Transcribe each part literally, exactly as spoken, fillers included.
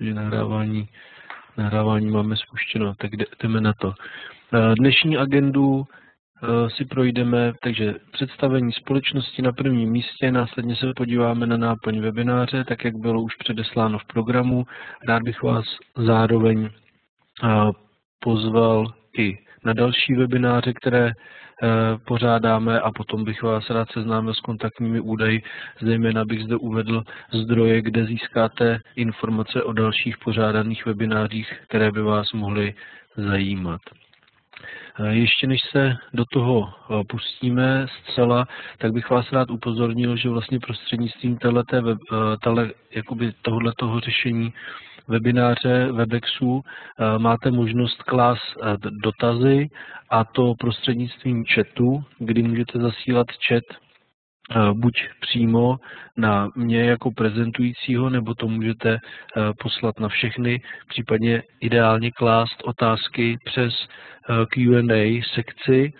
protože nahrávání, nahrávání máme spuštěno, tak jdeme na to. Dnešní agendu si projdeme, takže představení společnosti na prvním místě, následně se podíváme na náplň webináře, tak jak bylo už předesláno v programu. Rád bych vás zároveň pozval i na další webináře, které pořádáme, a potom bych vás rád seznámil s kontaktními údaji, zejména bych zde uvedl zdroje, kde získáte informace o dalších pořádaných webinářích, které by vás mohly zajímat. Ještě než se do toho pustíme zcela, tak bych vás rád upozornil, že vlastně prostřednictvím tohoto řešení webináře Webexu máte možnost klást dotazy, a to prostřednictvím chatu, kdy můžete zasílat chat buď přímo na mě jako prezentujícího, nebo to můžete poslat na všechny, případně ideálně klást otázky přes Q and A sekci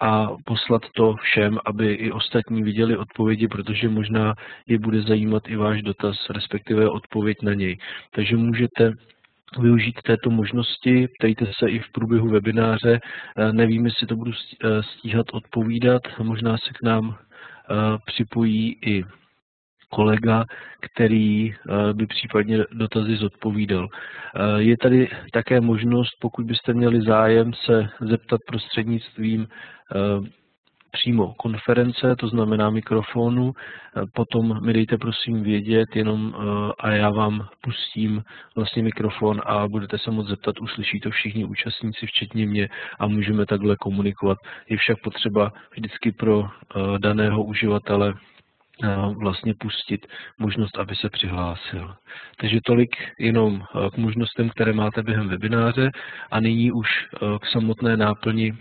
a poslat to všem, aby i ostatní viděli odpovědi, protože možná je bude zajímat i váš dotaz, respektive odpověď na něj. Takže můžete využít této možnosti, ptejte se i v průběhu webináře, nevím, jestli to budu stíhat odpovídat, možná se k nám připojí i kolega, který by případně dotazy zodpovídal. Je tady také možnost, pokud byste měli zájem, se zeptat prostřednictvím přímo konference, to znamená mikrofonu, potom mi dejte prosím vědět jenom a já vám pustím vlastně mikrofon a budete se moc zeptat, uslyší to všichni účastníci, včetně mě, a můžeme takhle komunikovat. Je však potřeba vždycky pro daného uživatele vlastně pustit možnost, aby se přihlásil. Takže tolik jenom k možnostem, které máte během webináře, a nyní už k samotné náplni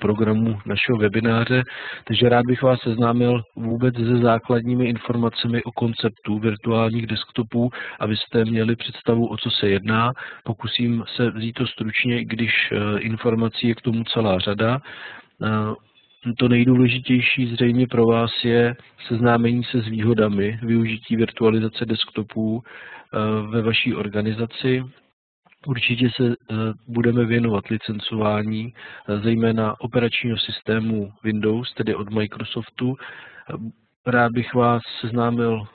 programu našeho webináře. Takže rád bych vás seznámil vůbec se základními informacemi o konceptu virtuálních desktopů, abyste měli představu, o co se jedná. Pokusím se vzít to stručně, když informací je k tomu celá řada. To nejdůležitější zřejmě pro vás je seznámení se s výhodami využití virtualizace desktopů ve vaší organizaci. Určitě se budeme věnovat licencování, zejména operačního systému Windows, tedy od Microsoftu. Rád bych vás seznámil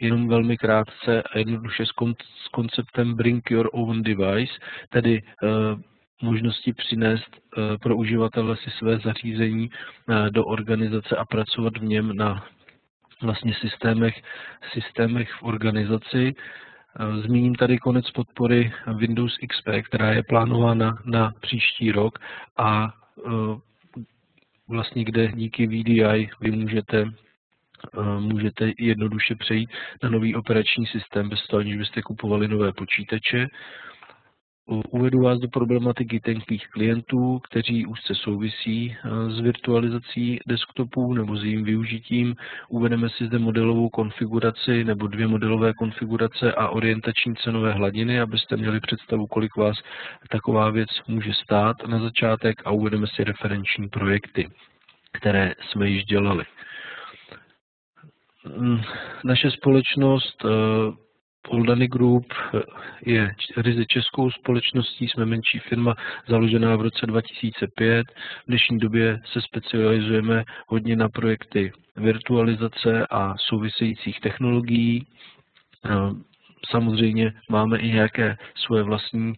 jenom velmi krátce a jednoduše s konceptem Bring Your Own Device, tedy možnosti přinést pro uživatele si své zařízení do organizace a pracovat v něm na vlastně systémech, systémech v organizaci. Zmíním tady konec podpory Windows X P, která je plánována na příští rok a vlastně kde díky V D I vy můžete, můžete jednoduše přejít na nový operační systém bez toho, aniž byste kupovali nové počítače. Uvedu vás do problematiky tenkých klientů, kteří úzce souvisí s virtualizací desktopů nebo s jejím využitím. Uvedeme si zde modelovou konfiguraci nebo dvě modelové konfigurace a orientační cenové hladiny, abyste měli představu, kolik vás taková věc může stát na začátek, a uvedeme si referenční projekty, které jsme již dělali. Naše společnost Oldany Group je ryze českou společností, jsme menší firma založená v roce dva tisíce pět. V dnešní době se specializujeme hodně na projekty virtualizace a souvisejících technologií. Samozřejmě máme i nějaké svoje vlastní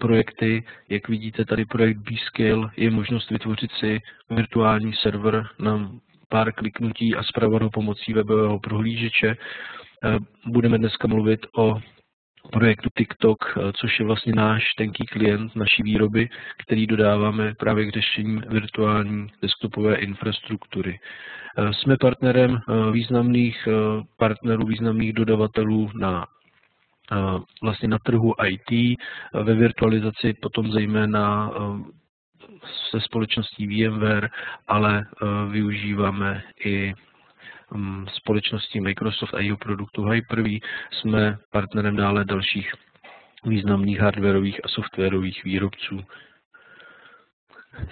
projekty. Jak vidíte, tady projekt B-Skill je možnost vytvořit si virtuální server na pár kliknutí a zpravovat ho pomocí webového prohlížeče. Budeme dneska mluvit o projektu TikTok, což je vlastně náš tenký klient naší výroby, který dodáváme právě k řešení virtuální desktopové infrastruktury. Jsme partnerem významných partnerů, významných dodavatelů na vlastně na trhu I T, ve virtualizaci potom zejména se společností VMware, ale využíváme i společností Microsoft a jeho produktu Hyper-V. Jsme partnerem dále dalších významných hardwarových a softwarových výrobců.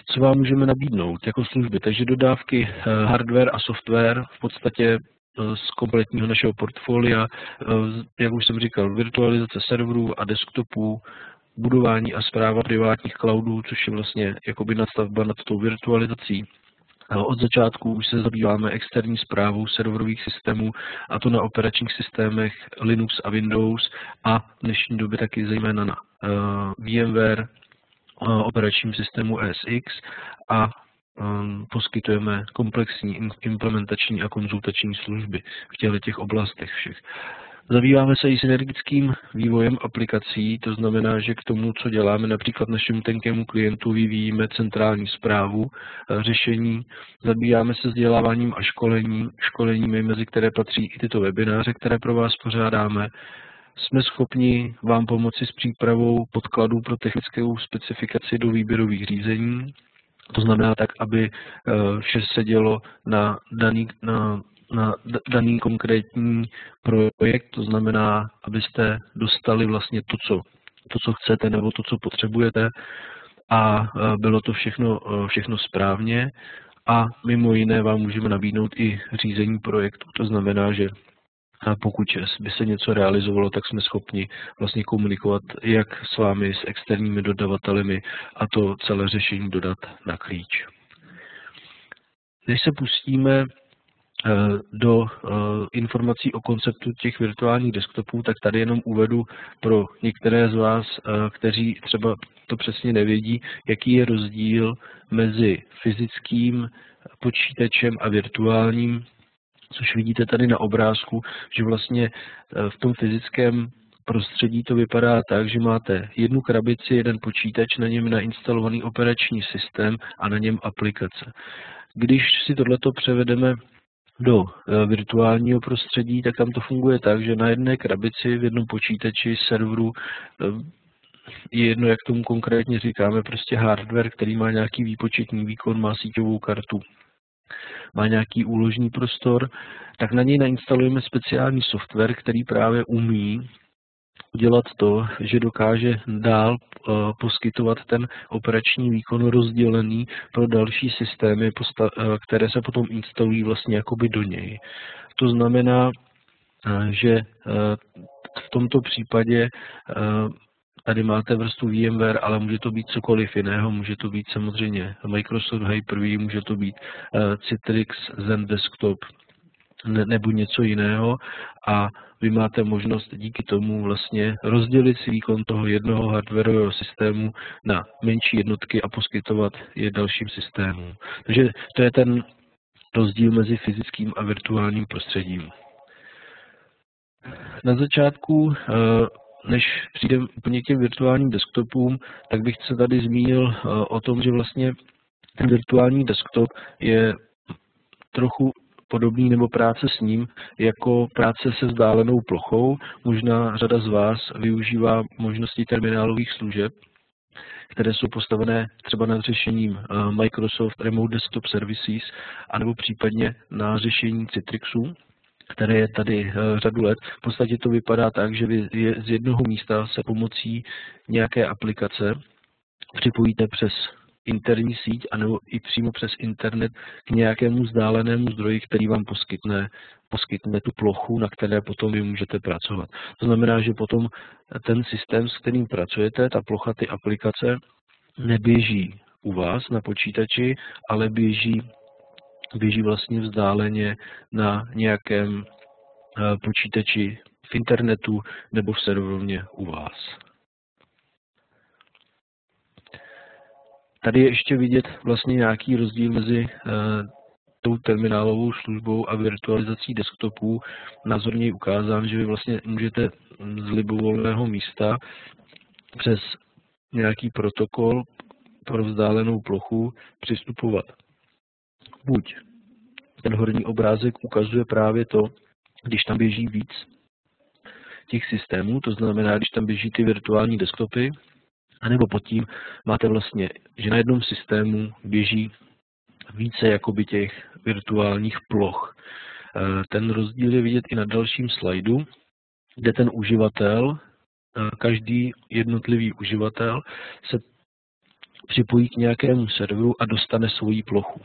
Co vám můžeme nabídnout jako služby? Takže dodávky hardware a software, v podstatě z kompletního našeho portfolia, jak už jsem říkal, virtualizace serverů a desktopů, budování a správa privátních cloudů, což je vlastně jakoby nadstavba nad tou virtualizací. Od začátku už se zabýváme externí správou serverových systémů, a to na operačních systémech Linux a Windows a v dnešní době taky zejména na VMware operačním systému E S X a poskytujeme komplexní implementační a konzultační služby v těchto těch oblastech všech. Zabýváme se i synergickým vývojem aplikací, to znamená, že k tomu, co děláme, například našemu tenkému klientu vyvíjíme centrální správu, řešení, zabýváme se vzděláváním a školením, školeními, mezi které patří i tyto webináře, které pro vás pořádáme. Jsme schopni vám pomoci s přípravou podkladů pro technickou specifikaci do výběrových řízení, to znamená tak, aby vše se dělo na daný, na na daný konkrétní projekt, to znamená, abyste dostali vlastně to, co, to, co chcete nebo to, co potřebujete, a bylo to všechno, všechno správně. A mimo jiné vám můžeme nabídnout i řízení projektu, to znamená, že pokud by se něco realizovalo, tak jsme schopni vlastně komunikovat jak s vámi, s externími dodavatelemi a to celé řešení dodat na klíč. Než se pustíme do informací o konceptu těch virtuálních desktopů, tak tady jenom uvedu pro některé z vás, kteří třeba to přesně nevědí, jaký je rozdíl mezi fyzickým počítačem a virtuálním, což vidíte tady na obrázku, že vlastně v tom fyzickém prostředí to vypadá tak, že máte jednu krabici, jeden počítač, na něm nainstalovaný operační systém a na něm aplikace. Když si tohleto převedeme do virtuálního prostředí, tak tam to funguje tak, že na jedné krabici, v jednom počítači, serveru, je jedno, jak tomu konkrétně říkáme, prostě hardware, který má nějaký výpočetní výkon, má síťovou kartu, má nějaký úložný prostor, tak na něj nainstalujeme speciální software, který právě umí udělat to, že dokáže dál poskytovat ten operační výkon rozdělený pro další systémy, které se potom instalují vlastně jakoby do něj. To znamená, že v tomto případě tady máte vrstvu VMware, ale může to být cokoliv jiného, může to být samozřejmě Microsoft Hyper-V, může to být Citrix, Zen Desktop nebo něco jiného, a vy máte možnost díky tomu vlastně rozdělit si výkon toho jednoho hardwarového systému na menší jednotky a poskytovat je dalším systémům. Takže to je ten rozdíl mezi fyzickým a virtuálním prostředím. Na začátku, než přijdeme úplně k těm virtuálním desktopům, tak bych se tady zmínil o tom, že vlastně ten virtuální desktop je trochu podobný, nebo práce s ním jako práce se vzdálenou plochou. Možná řada z vás využívá možnosti terminálových služeb, které jsou postavené třeba nad řešením Microsoft Remote Desktop Services anebo případně na řešení Citrixu, které je tady řadu let. V podstatě to vypadá tak, že vy z jednoho místa se pomocí nějaké aplikace připojíte přes interní síť anebo i přímo přes internet k nějakému vzdálenému zdroji, který vám poskytne, poskytne tu plochu, na které potom vy můžete pracovat. To znamená, že potom ten systém, s kterým pracujete, ta plocha, ty aplikace neběží u vás na počítači, ale běží, běží vlastně vzdáleně na nějakém počítači v internetu nebo v serverovně u vás. Tady je ještě vidět vlastně nějaký rozdíl mezi tou terminálovou službou a virtualizací desktopů. Názorně ukázám, že vy vlastně můžete z libovolného místa přes nějaký protokol pro vzdálenou plochu přistupovat. Buď ten horní obrázek ukazuje právě to, když tam běží víc těch systémů, to znamená, když tam běží ty virtuální desktopy, a nebo pod tím máte vlastně, že na jednom systému běží více jakoby těch virtuálních ploch. Ten rozdíl je vidět i na dalším slajdu, kde ten uživatel, každý jednotlivý uživatel se připojí k nějakému serveru a dostane svoji plochu.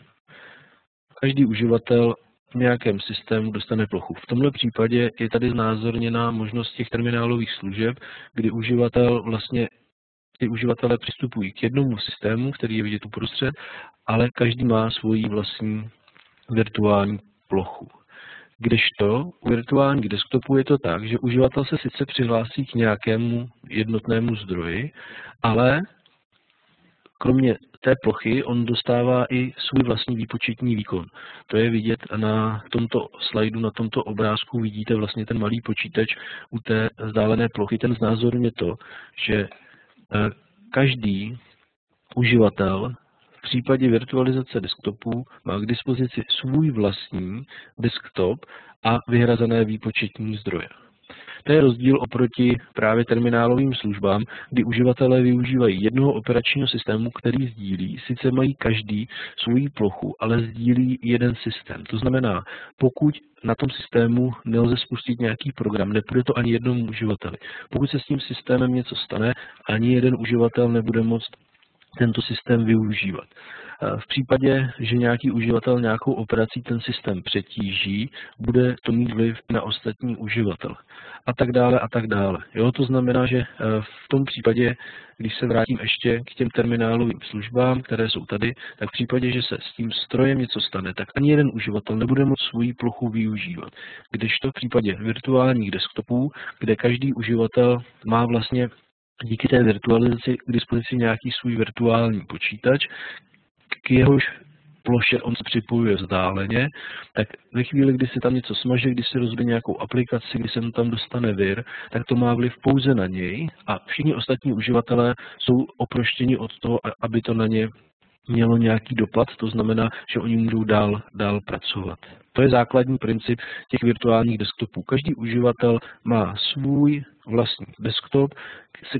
Každý uživatel v nějakém systému dostane plochu. V tomhle případě je tady znázorněná možnost těch terminálových služeb, kdy uživatel vlastně ty uživatelé přistupují k jednomu systému, který je vidět uprostřed, ale každý má svoji vlastní virtuální plochu. Kdežto u virtuálních desktopů je to tak, že uživatel se sice přihlásí k nějakému jednotnému zdroji, ale kromě té plochy on dostává i svůj vlastní výpočetní výkon. To je vidět na tomto slajdu, na tomto obrázku vidíte vlastně ten malý počítač u té vzdálené plochy. Ten znázorňuje to, že každý uživatel v případě virtualizace desktopu má k dispozici svůj vlastní desktop a vyhrazené výpočetní zdroje. To je rozdíl oproti právě terminálovým službám, kdy uživatelé využívají jednoho operačního systému, který sdílí. Sice mají každý svou plochu, ale sdílí jeden systém. To znamená, pokud na tom systému nelze spustit nějaký program, nepůjde to ani jednomu uživateli. Pokud se s tím systémem něco stane, ani jeden uživatel nebude moct tento systém využívat. V případě, že nějaký uživatel nějakou operací ten systém přetíží, bude to mít vliv na ostatní uživatele. A tak dále a tak dále. Jo, to znamená, že v tom případě, když se vrátím ještě k těm terminálovým službám, které jsou tady, tak v případě, že se s tím strojem něco stane, tak ani jeden uživatel nebude moct svoji plochu využívat. Kdežto v případě virtuálních desktopů, kde každý uživatel má vlastně díky té virtualizaci k dispozici nějaký svůj virtuální počítač, k jehož ploše on se připojuje vzdáleně, tak ve chvíli, kdy se tam něco smaže, kdy se rozbije nějakou aplikaci, kdy se mu tam dostane vir, tak to má vliv pouze na něj a všichni ostatní uživatelé jsou oproštěni od toho, aby to na ně mělo nějaký dopad, to znamená, že oni můžou dál, dál pracovat. To je základní princip těch virtuálních desktopů. Každý uživatel má svůj vlastní desktop,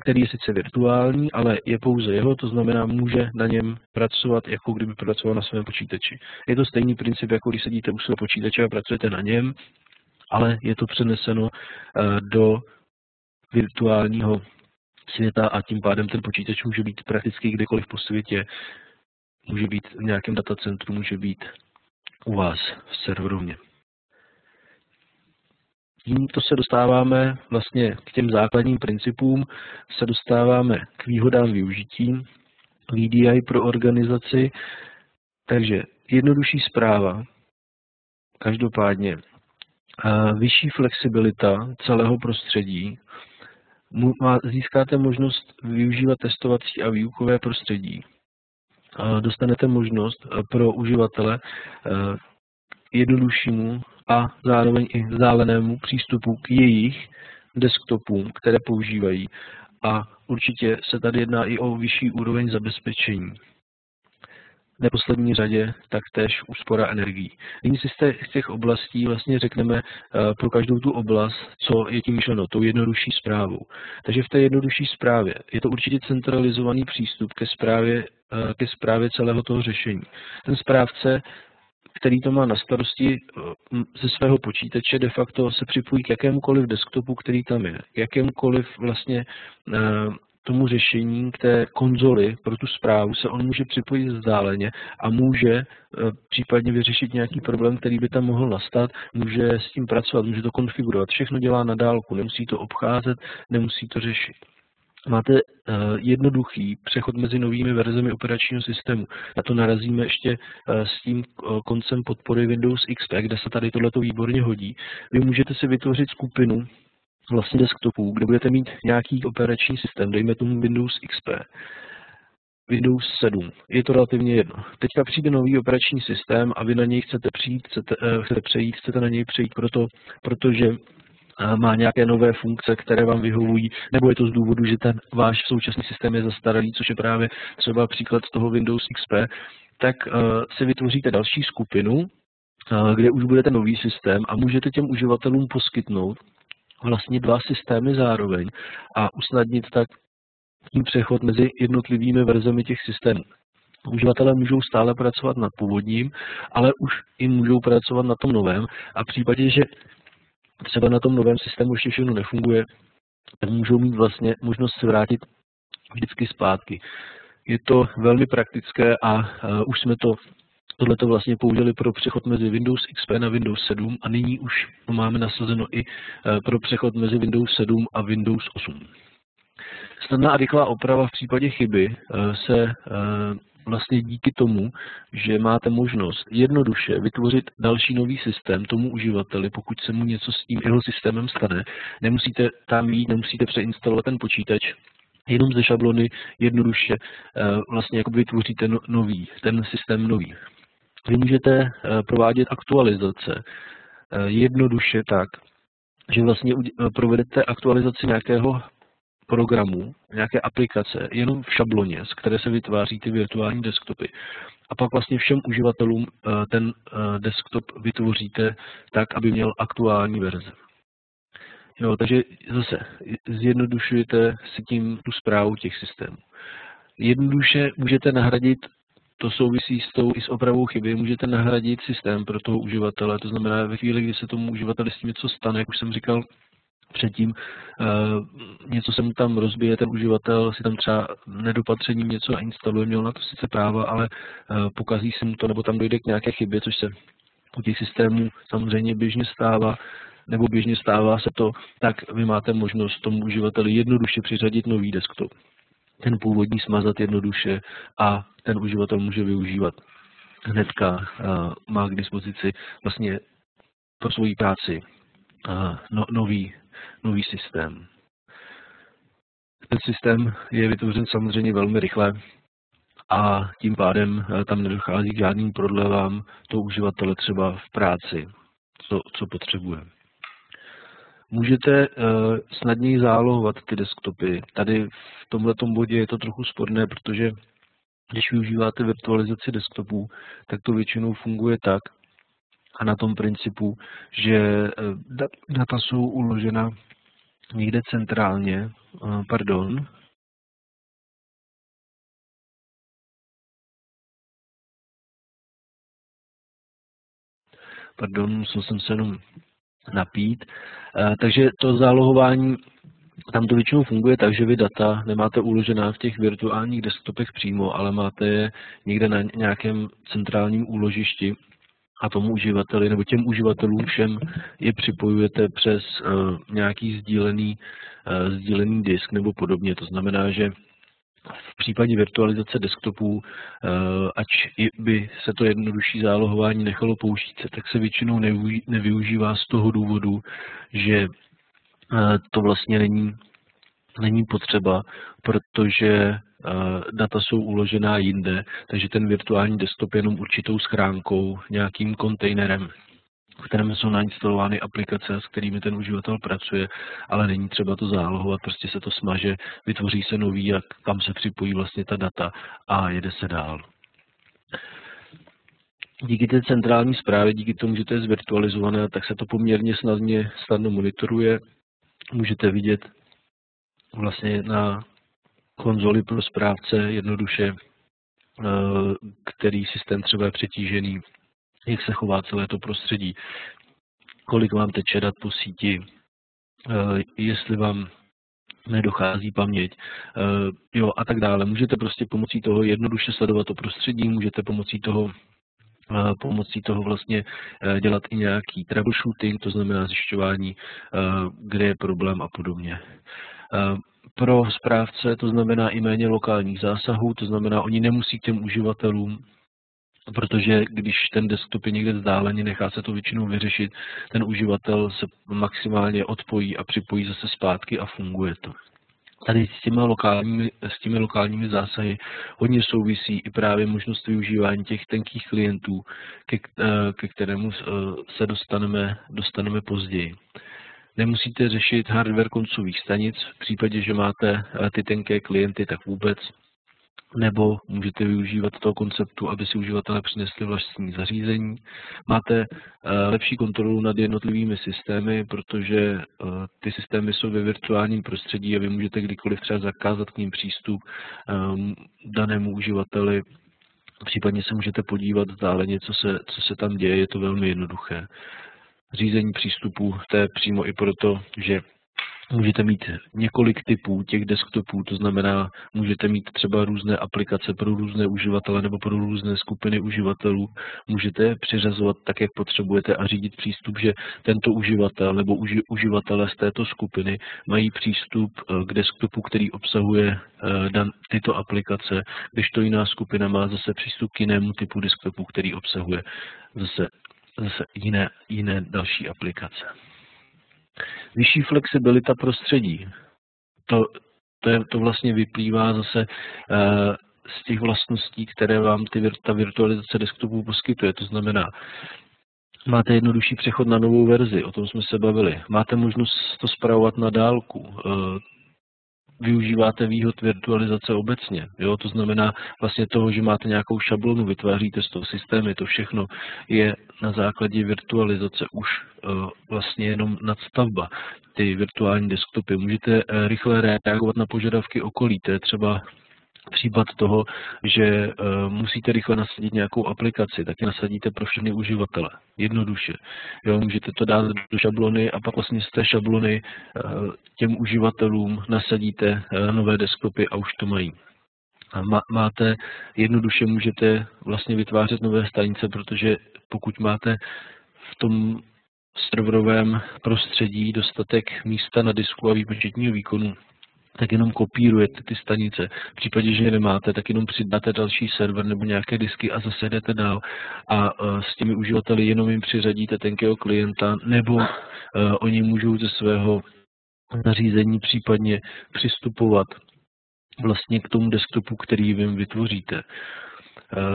který je sice virtuální, ale je pouze jeho, to znamená, může na něm pracovat, jako kdyby pracoval na svém počítači. Je to stejný princip, jako když sedíte u svého počítače a pracujete na něm, ale je to přeneseno do virtuálního světa a tím pádem ten počítač může být prakticky kdekoliv po světě. Může být v nějakém datacentru, může být u vás v serverovně. Tímto se dostáváme vlastně k těm základním principům, se dostáváme k výhodám využití V D I pro organizaci. Takže jednodušší správa, každopádně vyšší flexibilita celého prostředí, získáte možnost využívat testovací a výukové prostředí. Dostanete možnost pro uživatele jednoduššímu a zároveň i vzdálenému přístupu k jejich desktopům, které používají. A určitě se tady jedná i o vyšší úroveň zabezpečení. V neposlední řadě taktéž úspora energií. Nyní si z těch oblastí vlastně řekneme pro každou tu oblast, co je tím myšleno, tou jednodušší zprávou. Takže v té jednodušší zprávě je to určitě centralizovaný přístup ke zprávě, ke zprávě celého toho řešení. Ten správce, který to má na starosti ze svého počítače, de facto se připojí k jakémukoliv desktopu, který tam je, k jakémukoliv vlastně tomu řešení, k té konzoli pro tu zprávu se on může připojit vzdáleně a může případně vyřešit nějaký problém, který by tam mohl nastat, může s tím pracovat, může to konfigurovat, všechno dělá na dálku, nemusí to obcházet, nemusí to řešit. Máte jednoduchý přechod mezi novými verzemi operačního systému. Na to narazíme ještě s tím koncem podpory Windows X P, kde se tady tohleto výborně hodí. Vy můžete si vytvořit skupinu vlastně desktopů, kde budete mít nějaký operační systém, dejme tomu Windows X P, Windows sedm, je to relativně jedno. Teďka přijde nový operační systém a vy na něj chcete přijít, chcete, chcete přejít, chcete na něj přejít, proto, protože má nějaké nové funkce, které vám vyhovují, nebo je to z důvodu, že ten váš současný systém je zastaralý, což je právě třeba příklad toho Windows X P, tak si vytvoříte další skupinu, kde už bude ten nový systém a můžete těm uživatelům poskytnout vlastně dva systémy zároveň a usnadnit tak tím přechod mezi jednotlivými verzemi těch systémů. Uživatelé můžou stále pracovat nad původním, ale už i můžou pracovat na tom novém a v případě, že třeba na tom novém systému ještě všechno nefunguje, tak můžou mít vlastně možnost se vrátit vždycky zpátky. Je to velmi praktické a už jsme to Tohle to vlastně použili pro přechod mezi Windows X P na Windows sedm a nyní už to máme nasazeno i pro přechod mezi Windows sedm a Windows osm. Snadná a rychlá oprava v případě chyby se vlastně díky tomu, že máte možnost jednoduše vytvořit další nový systém tomu uživateli, pokud se mu něco s tím jeho systémem stane. Nemusíte tam jít, nemusíte přeinstalovat ten počítač, jenom ze šablony jednoduše vlastně jakoby vytvoříte nový, ten systém nový. Vy můžete provádět aktualizace jednoduše tak, že vlastně provedete aktualizaci nějakého programu, nějaké aplikace, jenom v šabloně, z které se vytváří ty virtuální desktopy. A pak vlastně všem uživatelům ten desktop vytvoříte tak, aby měl aktuální verze. Jo, takže zase zjednodušujete si tím tu správu těch systémů. Jednoduše můžete nahradit, to souvisí s tou i s opravou chyby, můžete nahradit systém pro toho uživatele, to znamená ve chvíli, kdy se tomu uživateli s tím něco stane, jak už jsem říkal předtím, něco se mu tam rozbije, ten uživatel si tam třeba nedopatřením něco nainstaluje, měl na to sice práva, ale pokazí se mu to, nebo tam dojde k nějaké chybě, což se u těch systémů samozřejmě běžně stává, nebo běžně stává se to, tak vy máte možnost tomu uživateli jednoduše přiřadit nový desktop. Ten původní smazat jednoduše a ten uživatel může využívat. Hnedka má k dispozici vlastně pro svoji práci no, nový, nový systém. Ten systém je vytvořen samozřejmě velmi rychle a tím pádem tam nedochází k žádným prodlevám toho uživatele třeba v práci, co, co potřebuje. Můžete snadněji zálohovat ty desktopy. Tady v tomhletom bodě je to trochu sporné, protože když využíváte virtualizaci desktopů, tak to většinou funguje tak a na tom principu, že data jsou uložena někde centrálně, pardon, pardon, musel jsem se jenom napít. Takže to zálohování, tam to většinou funguje tak, že vy data nemáte uložená v těch virtuálních desktopech přímo, ale máte je někde na nějakém centrálním úložišti a tomu uživateli nebo těm uživatelům všem je připojujete přes nějaký sdílený, sdílený disk nebo podobně. To znamená, že v případě virtualizace desktopů, ač by se to jednodušší zálohování nechalo použít, tak se většinou nevyužívá z toho důvodu, že to vlastně není, není potřeba, protože data jsou uložená jinde, takže ten virtuální desktop je jenom určitou schránkou, nějakým kontejnerem, v kterém jsou nainstalovány aplikace, s kterými ten uživatel pracuje, ale není třeba to zálohovat, prostě se to smaže, vytvoří se nový, a kam se připojí vlastně ta data a jede se dál. Díky té centrální zprávě, díky tomu, že to je zvirtualizované, tak se to poměrně snadně, snadno monitoruje. Můžete vidět vlastně na konzoli pro správce jednoduše, který systém třeba je přetížený, jak se chová celé to prostředí, kolik vám teče dat po síti, jestli vám nedochází paměť, jo, a tak dále. Můžete prostě pomocí toho jednoduše sledovat to prostředí, můžete pomocí toho, pomocí toho vlastně dělat i nějaký troubleshooting, to znamená zjišťování, kde je problém a podobně. Pro správce to znamená i méně lokálních zásahů, to znamená, oni nemusí k těm uživatelům, protože když ten desktop je někde vzdáleně, nechá se to většinou vyřešit, ten uživatel se maximálně odpojí a připojí zase zpátky a funguje to. Tady s těmi lokálními, s těmi lokálními zásahy hodně souvisí i právě možnost využívání těch tenkých klientů, ke, ke kterému se dostaneme, dostaneme později. Nemusíte řešit hardware koncových stanic, v případě, že máte ty tenké klienty, tak vůbec. Nebo můžete využívat toho konceptu, aby si uživatelé přinesli vlastní zařízení. Máte lepší kontrolu nad jednotlivými systémy, protože ty systémy jsou ve virtuálním prostředí a vy můžete kdykoliv třeba zakázat k ním přístup danému uživateli. Případně se můžete podívat vzdáleně, co se, co se tam děje, je to velmi jednoduché. Řízení přístupu, to je přímo i proto, že Můžete mít několik typů těch desktopů, to znamená, můžete mít třeba různé aplikace pro různé uživatele nebo pro různé skupiny uživatelů. Můžete je přiřazovat tak, jak potřebujete a řídit přístup, že tento uživatel nebo uži, uživatele z této skupiny mají přístup k desktopu, který obsahuje dan, tyto aplikace, když to jiná skupina má zase přístup k jinému typu desktopu, který obsahuje zase, zase jiné, jiné další aplikace. Vyšší flexibilita prostředí. To, to, je, to vlastně vyplývá zase z těch vlastností, které vám ty, ta virtualizace desktopů poskytuje. To znamená, máte jednodušší přechod na novou verzi, o tom jsme se bavili. Máte možnost to spravovat na dálku. Využíváte výhod virtualizace obecně. Jo? To znamená vlastně toho, že máte nějakou šablonu, vytváříte z toho systémy, to všechno je na základě virtualizace už vlastně jenom nadstavba. Ty virtuální desktopy. Můžete rychle reagovat na požadavky okolí, to je třeba případ toho, že musíte rychle nasadit nějakou aplikaci, tak ji nasadíte pro všechny uživatele. Jednoduše. Jo, můžete to dát do šablony a pak vlastně z té šablony těm uživatelům nasadíte nové desktopy a už to mají. Máte, jednoduše můžete vlastně vytvářet nové stanice, protože pokud máte v tom serverovém prostředí dostatek místa na disku a výpočetního výkonu, tak jenom kopírujete ty stanice. V případě, že je nemáte, tak jenom přidáte další server nebo nějaké disky a zase jdete dál. A s těmi uživateli jenom jim přiřadíte tenkého klienta, nebo oni můžou ze svého zařízení případně přistupovat vlastně k tomu desktopu, který vy vytvoříte.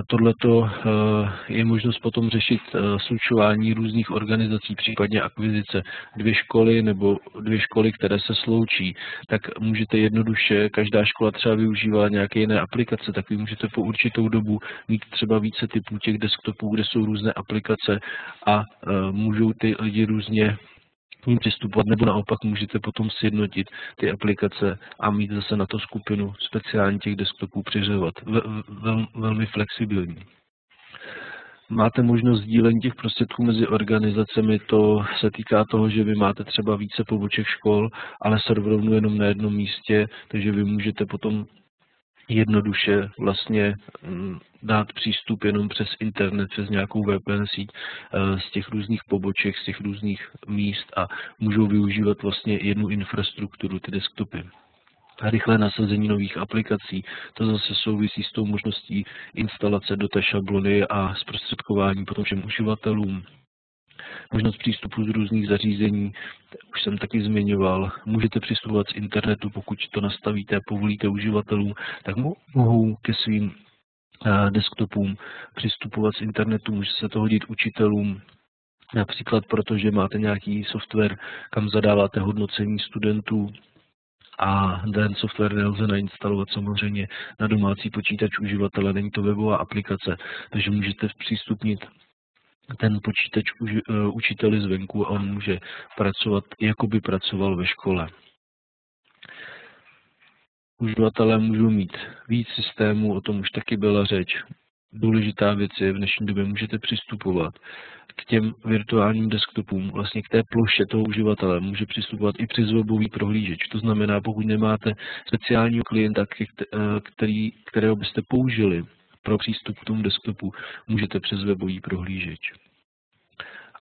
Tohleto je možnost potom řešit slučování různých organizací, případně akvizice. Dvě školy nebo dvě školy, které se sloučí, tak můžete jednoduše, každá škola třeba využívá nějaké jiné aplikace, tak vy můžete po určitou dobu mít třeba více typů těch desktopů, kde jsou různé aplikace a můžou ty lidi různě k ním přistupovat, nebo naopak můžete potom sjednotit ty aplikace a mít zase na to skupinu speciální těch desktopů přiřazovat. Vel, velmi flexibilní. Máte možnost sdílení těch prostředků mezi organizacemi, to se týká toho, že vy máte třeba více poboček škol, ale serverovnu jenom na jednom místě, takže vy můžete potom jednoduše vlastně dát přístup jenom přes internet, přes nějakou V P N síť z těch různých poboček, z těch různých míst a můžou využívat vlastně jednu infrastrukturu, ty desktopy. A rychlé nasazení nových aplikací, to zase souvisí s tou možností instalace do té šablony a zprostředkování potom všem uživatelům. Možnost přístupu z různých zařízení, už jsem taky zmiňoval, můžete přistupovat z internetu, pokud to nastavíte a povolíte uživatelům, tak mohou ke svým desktopům přistupovat z internetu, může se to hodit učitelům, například protože máte nějaký software, kam zadáváte hodnocení studentů, a ten software nelze nainstalovat samozřejmě na domácí počítač uživatele, není to webová aplikace, takže můžete přístupnit ten počítač učiteli zvenku a on může pracovat, jako by pracoval ve škole. Uživatelé můžou mít víc systémů, o tom už taky byla řeč. Důležitá věc je, v dnešní době můžete přistupovat k těm virtuálním desktopům, vlastně k té ploše toho uživatele, může přistupovat i přes webový prohlížeč. To znamená, pokud nemáte speciálního klienta, který, kterého byste použili pro přístup k tomu desktopu, můžete přes webový prohlížeč.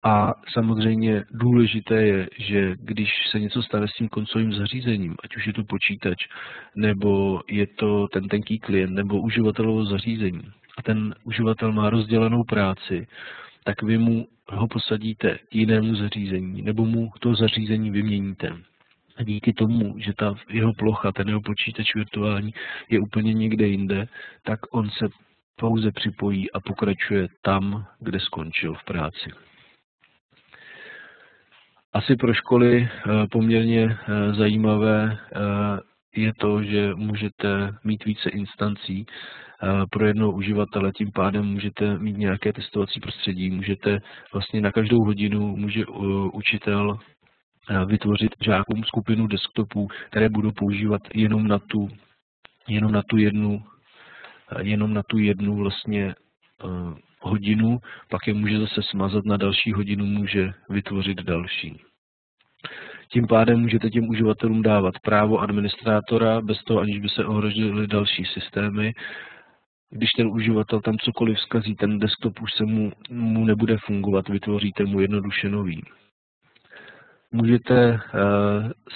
A samozřejmě důležité je, že když se něco stane s tím koncovým zařízením, ať už je to počítač, nebo je to ten tenký klient, nebo uživatelovo zařízení, a ten uživatel má rozdělenou práci, tak vy mu ho posadíte k jinému zařízení, nebo mu to zařízení vyměníte. A díky tomu, že ta jeho plocha, ten jeho počítač virtuální je úplně někde jinde, tak on se pouze připojí a pokračuje tam, kde skončil v práci. Asi pro školy poměrně zajímavé je to, že můžete mít více instancí pro jednoho uživatele, tím pádem můžete mít nějaké testovací prostředí, můžete vlastně na každou hodinu může učitel vytvořit žákům skupinu desktopů, které budou používat jenom na tu, jenom na tu jednu, jenom na tu jednu vlastně hodinu, pak je může zase smazat na další hodinu, může vytvořit další. Tím pádem můžete těm uživatelům dávat právo administrátora bez toho, aniž by se ohrozily další systémy. Když ten uživatel tam cokoliv zkazí, ten desktop už se mu, mu nebude fungovat, vytvoříte mu jednoduše nový. Můžete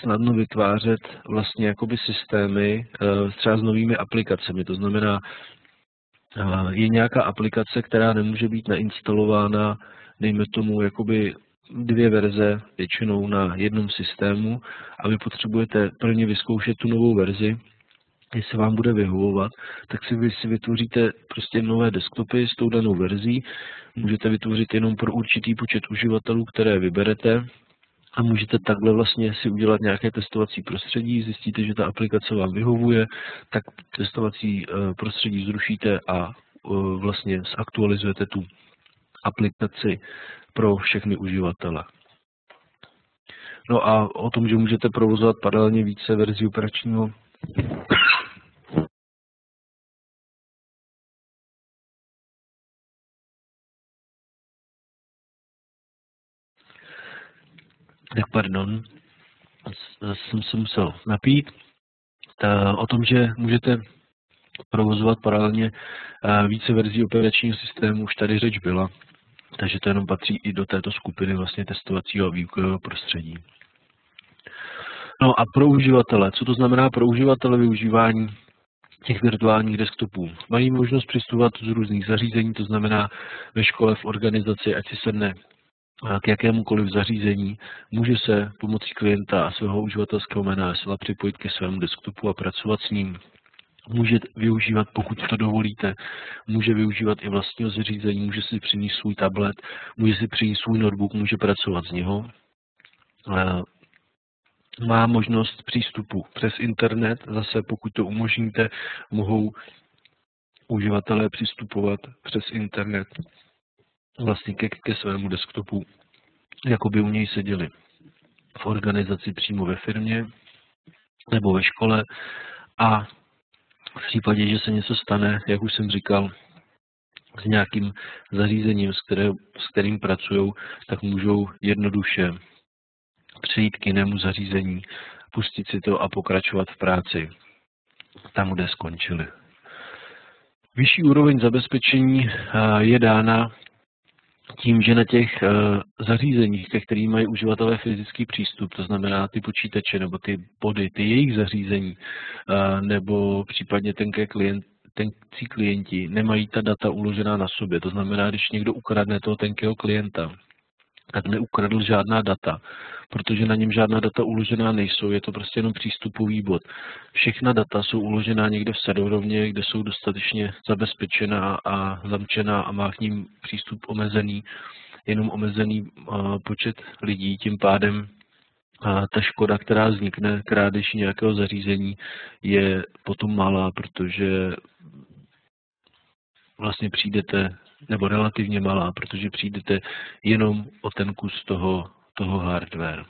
snadno vytvářet vlastně jakoby systémy třeba s novými aplikacemi, to znamená, je nějaká aplikace, která nemůže být nainstalována, dejme tomu jakoby dvě verze většinou na jednom systému a vy potřebujete prvně vyzkoušet tu novou verzi, jestli vám bude vyhovovat, tak si vy si vytvoříte prostě nové desktopy s tou danou verzí, můžete vytvořit jenom pro určitý počet uživatelů, které vyberete, a můžete takhle vlastně si udělat nějaké testovací prostředí, zjistíte, že ta aplikace vám vyhovuje, tak testovací prostředí zrušíte a vlastně zaktualizujete tu aplikaci pro všechny uživatele. No a o tom, že můžete provozovat paralelně více verzí operačního Tak pardon, jsem se musel napít. O tom, že můžete provozovat paralelně více verzí operačního systému, už tady řeč byla, takže to jenom patří i do této skupiny vlastně testovacího a výukového prostředí. No a pro uživatele, co to znamená pro uživatele využívání těch virtuálních desktopů? Mají možnost přistupovat z různých zařízení, to znamená ve škole, v organizaci, ať si sedne k jakémukoliv zařízení, může se pomocí klienta a svého uživatelského jména S L A připojit ke svému desktopu a pracovat s ním. Může využívat, pokud to dovolíte, může využívat i vlastního zařízení, může si přinést svůj tablet, může si přinést svůj notebook, může pracovat z něho. Má možnost přístupu přes internet, zase pokud to umožníte, mohou uživatelé přistupovat přes internet vlastně ke, ke svému desktopu, jako by u něj seděli v organizaci přímo ve firmě nebo ve škole, a v případě, že se něco stane, jak už jsem říkal, s nějakým zařízením, s, které, s kterým pracují, tak můžou jednoduše přejít k jinému zařízení, pustit si to a pokračovat v práci tam, kde skončili. Vyšší úroveň zabezpečení je dána tím, že na těch zařízeních, ke kterým mají uživatelé fyzický přístup, to znamená ty počítače nebo ty body, ty jejich zařízení, nebo případně tenké klient, tencí klienti, nemají ta data uložená na sobě. To znamená, když někdo ukradne toho tenkého klienta, tak neukradl žádná data, protože na něm žádná data uložená nejsou, je to prostě jenom přístupový bod. Všechna data jsou uložená někde v serverovně, kde jsou dostatečně zabezpečená a zamčená a má k ním přístup omezený, jenom omezený počet lidí, tím pádem ta škoda, která vznikne krádež nějakého zařízení, je potom malá, protože vlastně přijdete, nebo relativně malá, protože přijdete jenom o ten kus toho, toho hardware.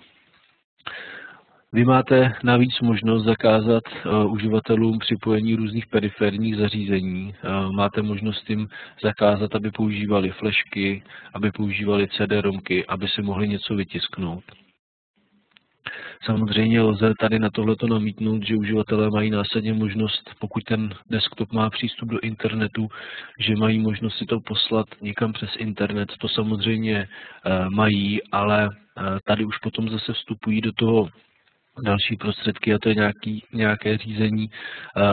Vy máte navíc možnost zakázat uh, uživatelům připojení různých periferních zařízení. Uh, máte možnost jim zakázat, aby používali flešky, aby používali C D romky, aby si mohli něco vytisknout. Samozřejmě lze tady na tohleto namítnout, že uživatelé mají následně možnost, pokud ten desktop má přístup do internetu, že mají možnost si to poslat někam přes internet. To samozřejmě mají, ale tady už potom zase vstupují do toho další prostředky, a to je nějaký, nějaké řízení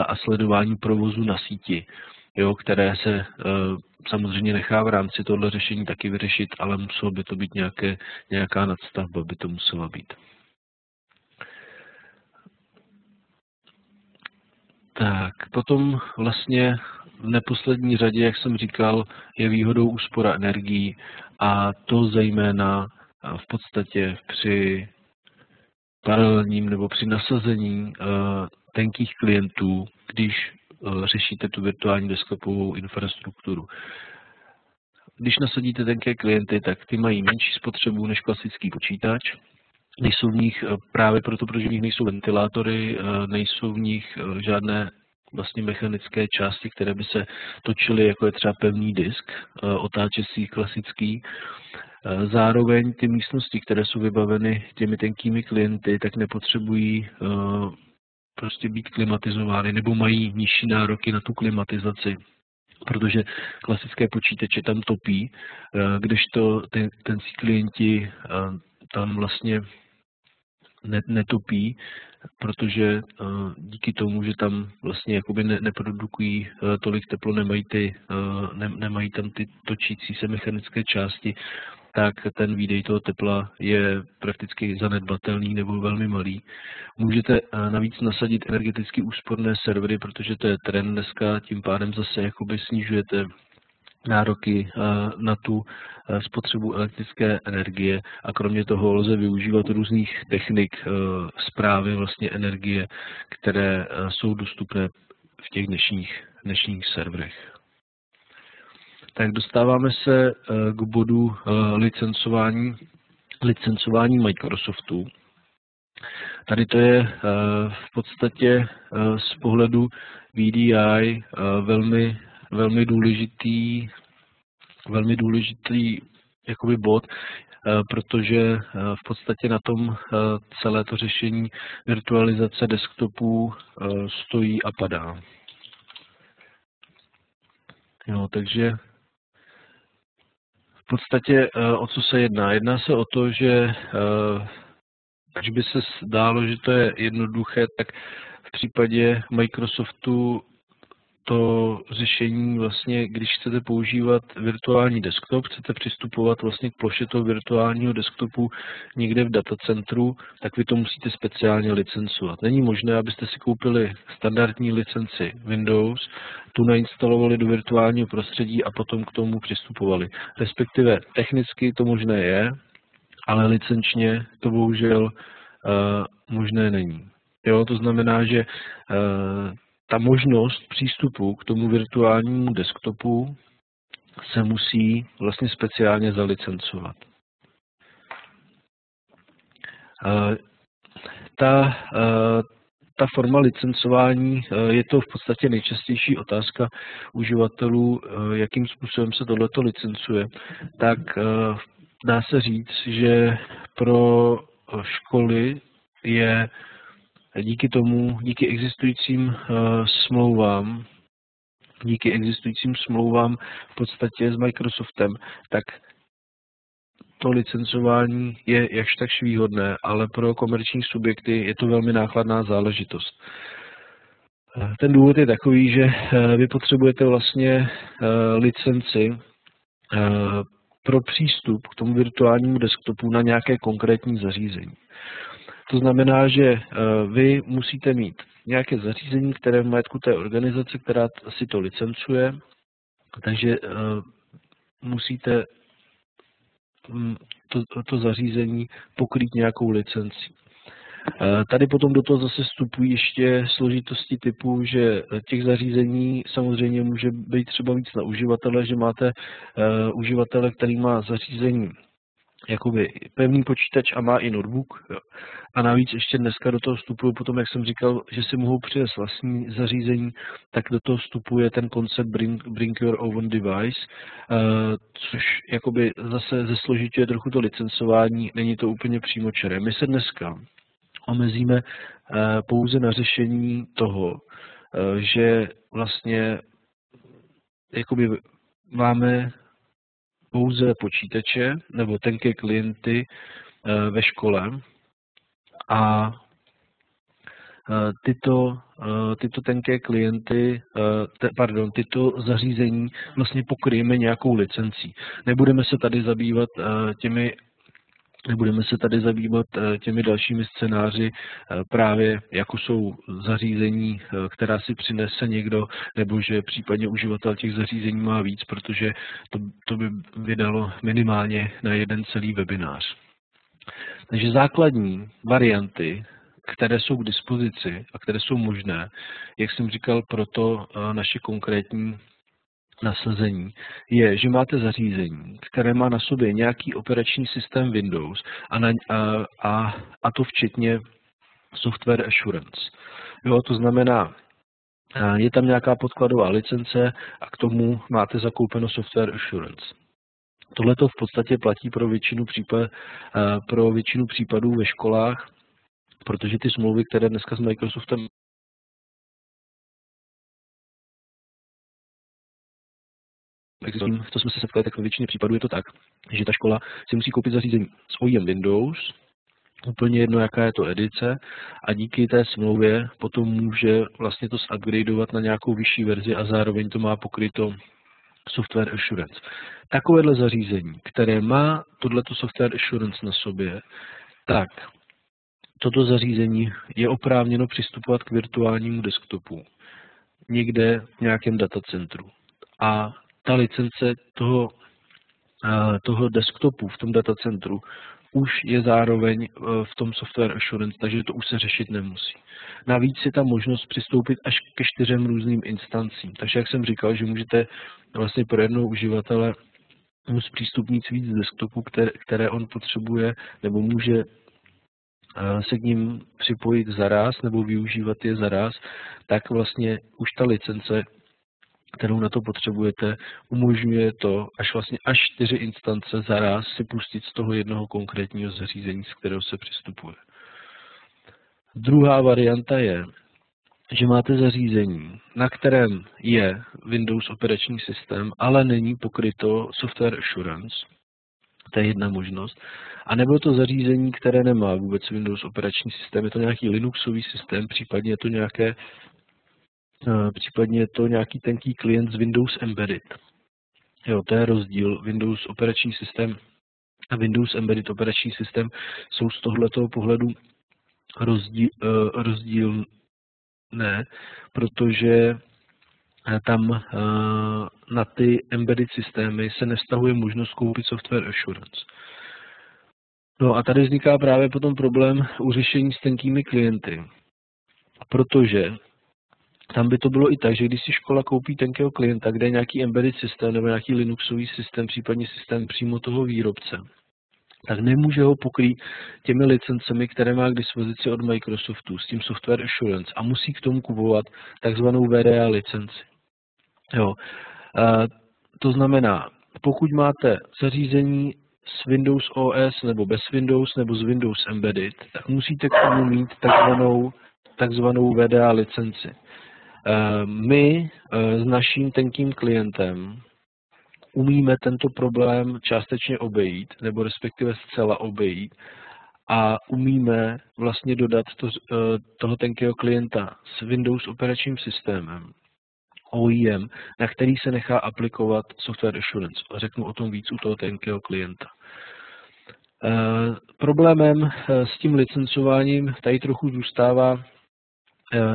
a sledování provozu na síti, jo, které se samozřejmě nechá v rámci tohle řešení taky vyřešit, ale muselo by to být nějaké, nějaká nadstavba, by to musela být. Tak, potom vlastně v neposlední řadě, jak jsem říkal, je výhodou úspora energií, a to zejména v podstatě při paralelním nebo při nasazení tenkých klientů, když řešíte tu virtuální desktopovou infrastrukturu. Když nasadíte tenké klienty, tak ty mají menší spotřebu než klasický počítač. Nejsou v nich právě proto, protože v nich nejsou ventilátory, nejsou v nich žádné vlastně mechanické části, které by se točily, jako je třeba pevný disk, otáčecí klasický. Zároveň ty místnosti, které jsou vybaveny těmi tenkými klienty, tak nepotřebují prostě být klimatizovány nebo mají nižší nároky na tu klimatizaci, protože klasické počítače tam topí, kdežto ten, ten si klienti tam vlastně netopí, protože díky tomu, že tam vlastně jakoby neprodukují tolik teplo, nemají, ty, nemají tam ty točící se mechanické části, tak ten výdej toho tepla je prakticky zanedbatelný nebo velmi malý. Můžete navíc nasadit energeticky úsporné servery, protože to je trend dneska, tím pádem zase jakoby snižujete nároky na tu spotřebu elektrické energie a kromě toho lze využívat různých technik správy vlastně energie, které jsou dostupné v těch dnešních, dnešních serverech. Tak dostáváme se k bodu licencování, licencování Microsoftu. Tady to je v podstatě z pohledu V D I velmi velmi důležitý, velmi důležitý jakoby bod, protože v podstatě na tom celé to řešení virtualizace desktopů stojí a padá. Jo, takže v podstatě o co se jedná? Jedná se o to, že až by se zdálo, že to je jednoduché, tak v případě Microsoftu to řešení vlastně, když chcete používat virtuální desktop, chcete přistupovat vlastně k ploše toho virtuálního desktopu někde v datacentru, tak vy to musíte speciálně licencovat. Není možné, abyste si koupili standardní licenci Windows, tu nainstalovali do virtuálního prostředí a potom k tomu přistupovali. Respektive technicky to možné je, ale licenčně to bohužel uh, možné není. Jo, to znamená, že uh, ta možnost přístupu k tomu virtuálnímu desktopu se musí vlastně speciálně zalicencovat. Ta, ta forma licencování, je to v podstatě nejčastější otázka uživatelů, jakým způsobem se tohleto licencuje. Tak dá se říct, že pro školy je Díky tomu, díky existujícím uh, smlouvám, díky existujícím smlouvám v podstatě s Microsoftem, tak to licencování je jakž takž výhodné, ale pro komerční subjekty je to velmi nákladná záležitost. Ten důvod je takový, že uh, vy potřebujete vlastně uh, licenci uh, pro přístup k tomu virtuálnímu desktopu na nějaké konkrétní zařízení. To znamená, že vy musíte mít nějaké zařízení, které v majetku té organizace, která si to licencuje, takže musíte to, to zařízení pokrýt nějakou licencí. Tady potom do toho zase vstupují ještě složitosti typu, že těch zařízení samozřejmě může být třeba víc na uživatele, že máte uživatele, který má zařízení jakoby pevný počítač a má i notebook. Jo. A navíc ještě dneska do toho vstupuje, potom jak jsem říkal, že si mohou přivést vlastní zařízení, tak do toho vstupuje ten koncept Bring, bring Your Own Device, uh, což jakoby zase zesložituje trochu to licencování, není to úplně přímočaré. My se dneska omezíme uh, pouze na řešení toho, uh, že vlastně jakoby máme pouze počítače nebo tenké klienty ve škole a tyto, tyto tenké klienty, pardon, tyto zařízení vlastně pokryjeme nějakou licencí. Nebudeme se tady zabývat těmi Nebudeme se tady zabývat těmi dalšími scénáři, právě jako jsou zařízení, která si přinese někdo, nebo že případně uživatel těch zařízení má víc, protože to, to by vydalo minimálně na jeden celý webinář. Takže základní varianty, které jsou k dispozici a které jsou možné, jak jsem říkal, proto naše konkrétní nasazení je, že máte zařízení, které má na sobě nějaký operační systém Windows a, na, a, a, a to včetně software assurance. Jo, to znamená, je tam nějaká podkladová licence a k tomu máte zakoupeno software assurance. Tohle to v podstatě platí pro většinu, případ, pro většinu případů ve školách, protože ty smlouvy, které dneska s Microsoftem v to jsme se setkali, tak ve většině případů je to tak, že ta škola si musí koupit zařízení s O E M Windows, úplně jedno, jaká je to edice, a díky té smlouvě potom může vlastně to zupgradeovat na nějakou vyšší verzi a zároveň to má pokryto software assurance. Takovéhle zařízení, které má tohleto software assurance na sobě, tak toto zařízení je oprávněno přistupovat k virtuálnímu desktopu někde v nějakém datacentru. A ta licence toho, toho desktopu v tom datacentru už je zároveň v tom software assurance, takže to už se řešit nemusí. Navíc je tam možnost přistoupit až ke čtyřem různým instancím. Takže jak jsem říkal, že můžete vlastně pro jednoho uživatele mu zpřístupnit víc desktopů, které, které on potřebuje, nebo může se k ním připojit zaraz, nebo využívat je zaraz, tak vlastně už ta licence, kterou na to potřebujete, umožňuje to až vlastně až čtyři instance zaraz si pustit z toho jednoho konkrétního zařízení, z kterého se přistupuje. Druhá varianta je, že máte zařízení, na kterém je Windows operační systém, ale není pokryto software assurance. To je jedna možnost. A nebo to zařízení, které nemá vůbec Windows operační systém, je to nějaký Linuxový systém, případně je to nějaké Případně je to nějaký tenký klient z Windows Embedded. Jo, to je rozdíl. Windows operační systém a Windows Embedded operační systém jsou z tohoto pohledu rozdíl, rozdílné, protože tam na ty embedded systémy se nevztahuje možnost koupit software assurance. No a tady vzniká právě potom problém u řešení s tenkými klienty, protože tam by to bylo i tak, že když si škola koupí tenkého klienta, kde je nějaký embedded systém nebo nějaký Linuxový systém, případně systém přímo toho výrobce, tak nemůže ho pokrýt těmi licencemi, které má k dispozici od Microsoftu, s tím software assurance, a musí k tomu kupovat takzvanou V D I licenci. Jo. E, to znamená, pokud máte zařízení s Windows O S nebo bez Windows nebo s Windows Embedded, tak musíte k tomu mít takzvanou, takzvanou V D I licenci. My s naším tenkým klientem umíme tento problém částečně obejít, nebo respektive zcela obejít, a umíme vlastně dodat to, toho tenkého klienta s Windows operačním systémem O E M, na který se nechá aplikovat software assurance. Řeknu o tom víc u toho tenkého klienta. Problémem s tím licencováním tady trochu zůstává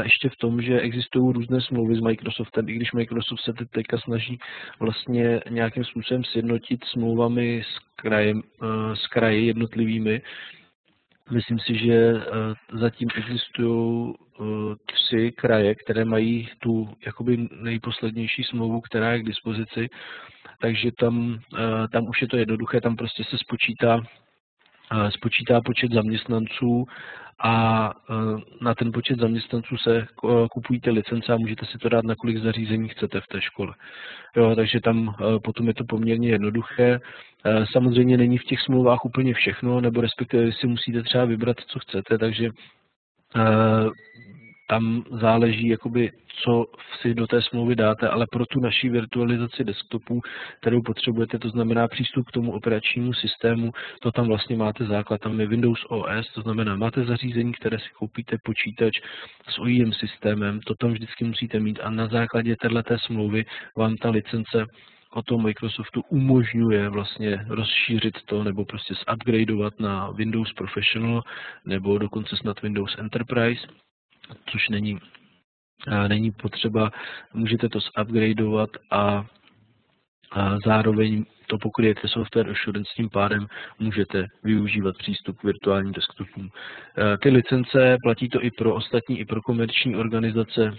ještě v tom, že existují různé smlouvy s Microsoftem, i když Microsoft se teďka snaží vlastně nějakým způsobem sjednotit smlouvami s, krajem, s kraji jednotlivými. Myslím si, že zatím existují tři kraje, které mají tu jakoby nejposlednější smlouvu, která je k dispozici, takže tam, tam už je to jednoduché, tam prostě se spočítá spočítá počet zaměstnanců a na ten počet zaměstnanců se kupují ty licence a můžete si to dát, na kolik zařízení chcete v té škole. Jo, takže tam potom je to poměrně jednoduché. Samozřejmě není v těch smlouvách úplně všechno, nebo respektive si musíte třeba vybrat, co chcete, takže tam záleží, jakoby, co si do té smlouvy dáte, ale pro tu naší virtualizaci desktopů, kterou potřebujete, to znamená přístup k tomu operačnímu systému, to tam vlastně máte základ, tam je Windows O S, to znamená máte zařízení, které si koupíte, počítač s O E M systémem, to tam vždycky musíte mít a na základě téhleté smlouvy vám ta licence o tom Microsoftu umožňuje vlastně rozšířit to nebo prostě zupgradeovat na Windows Professional nebo dokonce snad Windows Enterprise, což není, není potřeba, můžete to zupgradeovat a, a zároveň to pokryjete software assurance, tím pádem můžete využívat přístup k virtuálním desktopům. Ty licence, platí to i pro ostatní, i pro komerční organizace,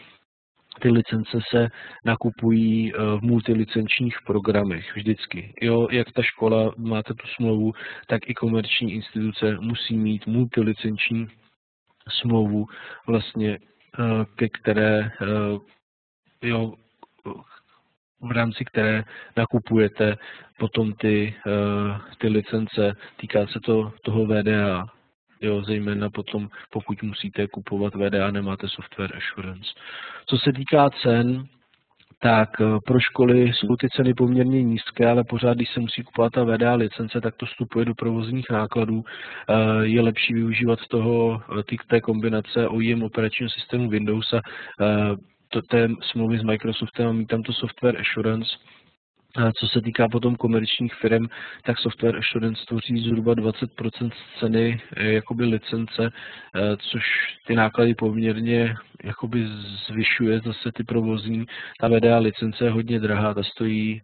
ty licence se nakupují v multilicenčních programech vždycky. Jo, jak ta škola máte tu smlouvu, tak i komerční instituce musí mít multilicenční smlouvu, vlastně, ke které, jo, v rámci které nakupujete potom ty, ty licence. Týká se to toho V D A, jo, zejména potom, pokud musíte kupovat V D A, nemáte software assurance. Co se týká cen, tak pro školy jsou ty ceny poměrně nízké, ale pořád, když se musí kupovat ta V D A licence, tak to vstupuje do provozních nákladů. Je lepší využívat toho, té kombinace O E M operačního systému Windows a té smlouvy s Microsoftem a mít tam to software assurance. Co se týká potom komerčních firm, tak software assurance tvoří zhruba dvacet procent ceny jakoby licence, což ty náklady poměrně jakoby zvyšuje zase ty provozní. Ta V D A licence je hodně drahá, ta stojí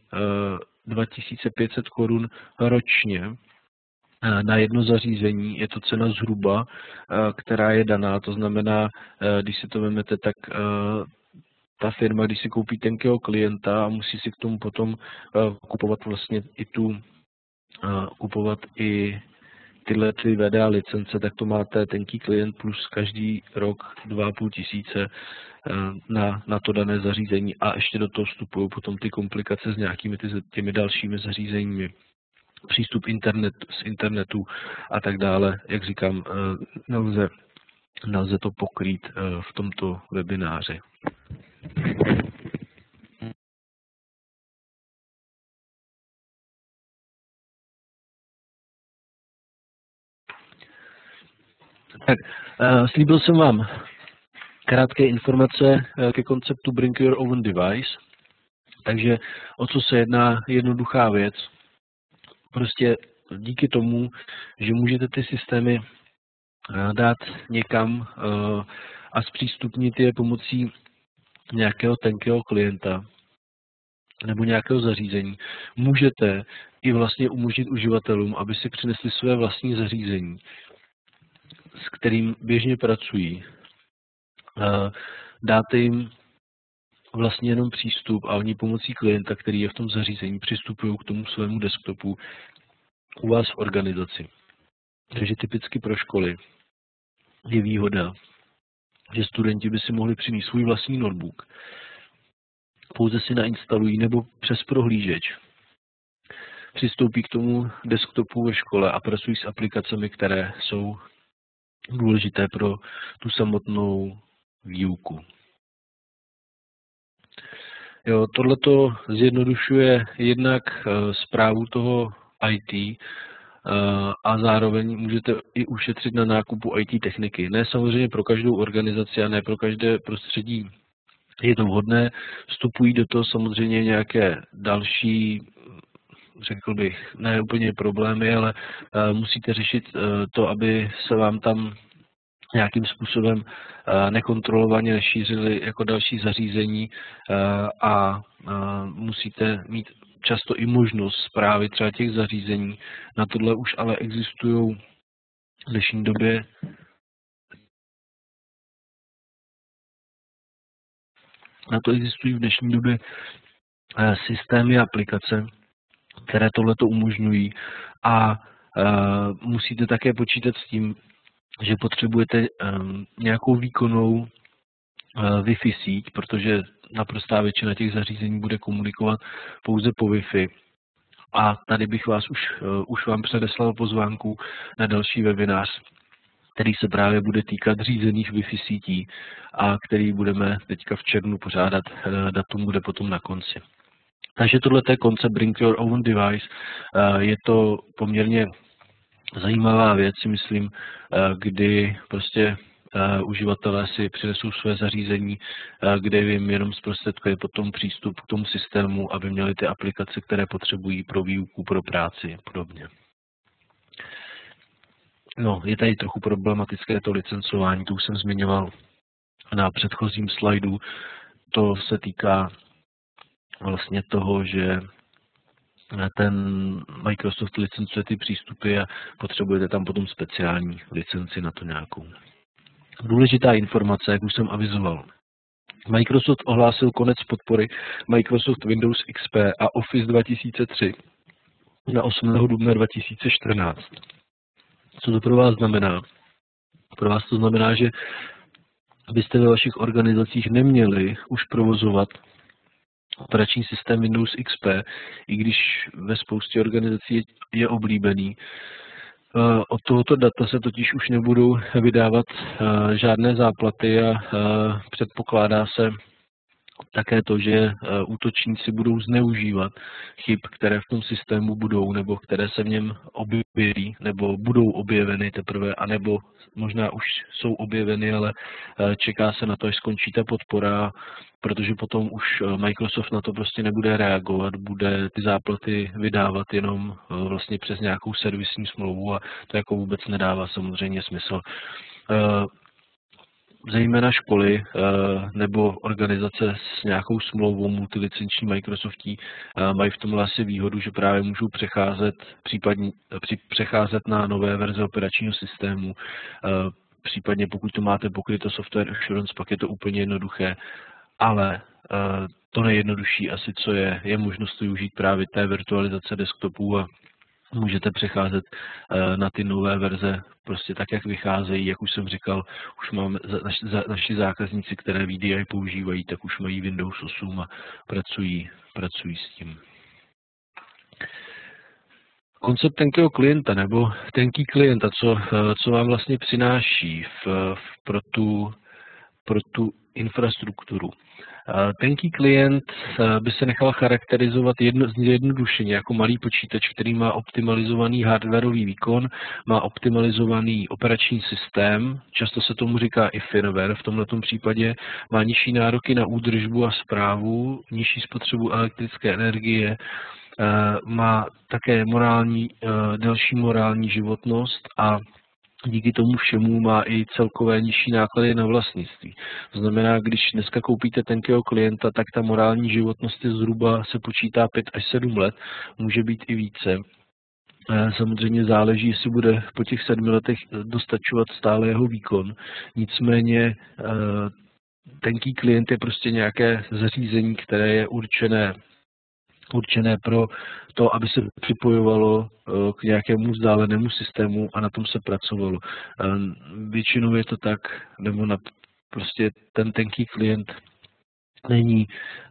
dva tisíce pět set korun ročně na jedno zařízení. Je to cena zhruba, která je daná, to znamená, když si to vezmete, tak ta firma, když si koupí tenkého klienta a musí si k tomu potom kupovat vlastně i tu, kupovat i tyhle ty V D A licence, tak to máte tenký klient plus každý rok dva a půl tisíce na, na to dané zařízení a ještě do toho vstupují potom ty komplikace s nějakými ty, těmi dalšími zařízeními. Přístup internet, z internetu a tak dále, jak říkám, nelze, nelze to pokrýt v tomto webináři. Tak, slíbil jsem vám krátké informace ke konceptu Bring Your Own Device. Takže o co se jedná, jednoduchá věc. Prostě díky tomu, že můžete ty systémy dát někam a zpřístupnit je pomocí nějakého tenkého klienta nebo nějakého zařízení, můžete i vlastně umožnit uživatelům, aby si přinesli své vlastní zařízení, s kterým běžně pracují. Dáte jim vlastně jenom přístup a oni pomocí klienta, který je v tom zařízení, přistupují k tomu svému desktopu u vás v organizaci. Takže typicky pro školy je výhoda, že studenti by si mohli přinést svůj vlastní notebook. Pouze si nainstalují nebo přes prohlížeč přistoupí k tomu desktopu ve škole a pracují s aplikacemi, které jsou důležité pro tu samotnou výuku. Jo, tohleto zjednodušuje jednak správu toho I T, a zároveň můžete i ušetřit na nákupu I T techniky. Ne samozřejmě pro každou organizaci a ne pro každé prostředí je to vhodné. Vstupují do toho samozřejmě nějaké další, řekl bych, ne úplně problémy, ale musíte řešit to, aby se vám tam nějakým způsobem nekontrolovaně nešířily jako další zařízení a musíte mít často i možnost správy třeba těch zařízení. Na tohle už ale existují v dnešní době na to existují v dnešní době systémy a aplikace, které tohleto umožňují a musíte také počítat s tím, že potřebujete nějakou výkonnou Wi-Fi síť, protože naprostá většina těch zařízení bude komunikovat pouze po Wi-Fi. A tady bych vás už, už vám předeslal pozvánku na další webinář, který se právě bude týkat řízených Wi-Fi sítí a který budeme teďka v červnu pořádat, datum bude potom na konci. Takže tohle je koncept Bring Your Own Device. Je to poměrně zajímavá věc, si myslím, kdy prostě uživatelé si přinesou své zařízení, kde jim jenom zprostředkuje potom přístup k tomu systému, aby měli ty aplikace, které potřebují pro výuku, pro práci a podobně. No, je tady trochu problematické to licencování, to už jsem zmiňoval na předchozím slajdu. To se týká vlastně toho, že ten Microsoft licencuje ty přístupy a potřebujete tam potom speciální licenci na to nějakou. Důležitá informace, jak už jsem avizoval. Microsoft ohlásil konec podpory Microsoft Windows X P a Office dva tisíce tři na osmého dubna dva tisíce čtrnáct. Co to pro vás znamená? Pro vás to znamená, že byste ve vašich organizacích neměli už provozovat operační systém Windows X P, i když ve spoustě organizací je oblíbený. Od tohoto data se totiž už nebudou vydávat žádné záplaty a předpokládá se také to, že útočníci budou zneužívat chyb, které v tom systému budou, nebo které se v něm objeví, nebo budou objeveny teprve, anebo možná už jsou objeveny, ale čeká se na to, až skončí ta podpora, protože potom už Microsoft na to prostě nebude reagovat, bude ty záplaty vydávat jenom vlastně přes nějakou servisní smlouvu a to jako vůbec nedává samozřejmě smysl. Zejména školy nebo organizace s nějakou smlouvou multilicenční Microsoftí mají v tomhle asi výhodu, že právě můžou přecházet, případně, přecházet na nové verze operačního systému. Případně pokud to máte pokryto software assurance, pak je to úplně jednoduché. Ale to nejjednodušší asi, co je, je možnost využít právě té virtualizace desktopů a můžete přecházet na ty nové verze prostě tak, jak vycházejí. Jak už jsem říkal, už máme naši zákazníci, které V D I používají, tak už mají Windows osm a pracují, pracují s tím. Koncept tenkého klienta nebo tenký klienta, co, co vám vlastně přináší v, v, pro tu, pro tu infrastrukturu. Tenký klient by se nechal charakterizovat jednodušeně jako malý počítač, který má optimalizovaný hardwarový výkon, má optimalizovaný operační systém, často se tomu říká i firmware, v tomto případě má nižší nároky na údržbu a správu, nižší spotřebu elektrické energie, má také morální, delší morální životnost a díky tomu všemu má i celkové nižší náklady na vlastnictví. To znamená, když dneska koupíte tenkého klienta, tak ta morální životnost je zhruba, se počítá pět až sedm let, může být i více. Samozřejmě záleží, jestli bude po těch sedmi letech dostačovat stále jeho výkon. Nicméně tenký klient je prostě nějaké zařízení, které je určené určené pro to, aby se připojovalo k nějakému vzdálenému systému a na tom se pracovalo. Většinou je to tak, nebo na, prostě ten tenký klient není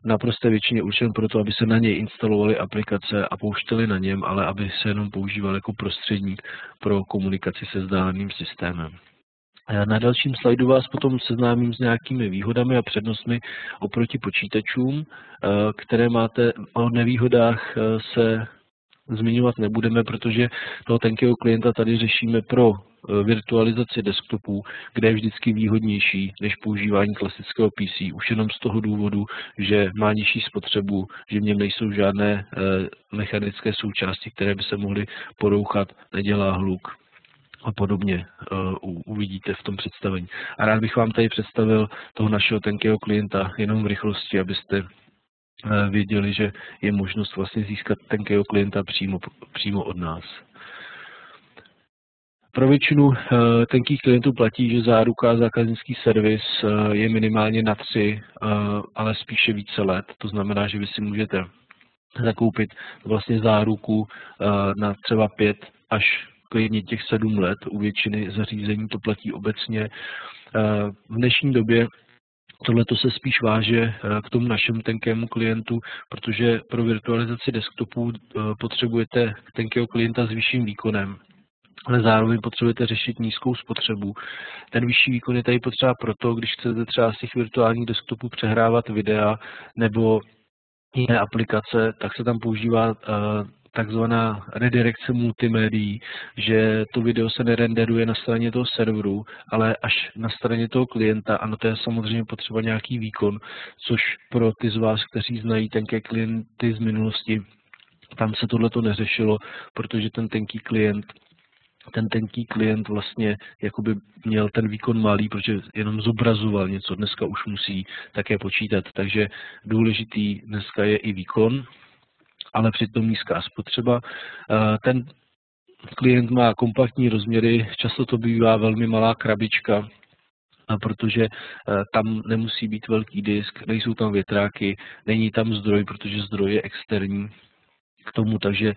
naprosto většině určen pro to, aby se na něj instalovaly aplikace a pouštěly na něm, ale aby se jenom používal jako prostředník pro komunikaci se vzdáleným systémem. Na dalším slajdu vás potom seznámím s nějakými výhodami a přednostmi oproti počítačům, které máte. O nevýhodách se zmiňovat nebudeme, protože toho tenkého klienta tady řešíme pro virtualizaci desktopů, kde je vždycky výhodnější než používání klasického P C, už jenom z toho důvodu, že má nižší spotřebu, že v něm nejsou žádné mechanické součásti, které by se mohly porouchat, nedělá hluk a podobně, uh, uvidíte v tom představení. A rád bych vám tady představil toho našeho tenkého klienta jenom v rychlosti, abyste uh, věděli, že je možnost vlastně získat tenkého klienta přímo, přímo od nás. Pro většinu tenkých klientů platí, že záruka a zákaznický servis uh, je minimálně na tři, uh, ale spíše více let. To znamená, že vy si můžete zakoupit vlastně záruku uh, na třeba pět až klidně těch sedm let, u většiny zařízení to platí obecně. V dnešní době tohleto se spíš váže k tomu našemu tenkému klientu, protože pro virtualizaci desktopů potřebujete tenkého klienta s vyšším výkonem, ale zároveň potřebujete řešit nízkou spotřebu. Ten vyšší výkon je tady potřeba proto, když chcete třeba z těch virtuálních desktopů přehrávat videa nebo jiné aplikace, tak se tam používá takzvaná redirekce multimédií, že to video se nerenderuje na straně toho serveru, ale až na straně toho klienta. Ano, to je samozřejmě potřeba nějaký výkon, což pro ty z vás, kteří znají tenké klienty z minulosti, tam se tohleto neřešilo, protože ten tenký klient ten tenký klient vlastně jakoby měl ten výkon malý, protože jenom zobrazoval něco, dneska už musí také počítat. Takže důležitý dneska je i výkon, ale přitom nízká spotřeba. Ten klient má kompaktní rozměry, často to bývá velmi malá krabička, protože tam nemusí být velký disk, nejsou tam větráky, není tam zdroj, protože zdroj je externí k tomu, takže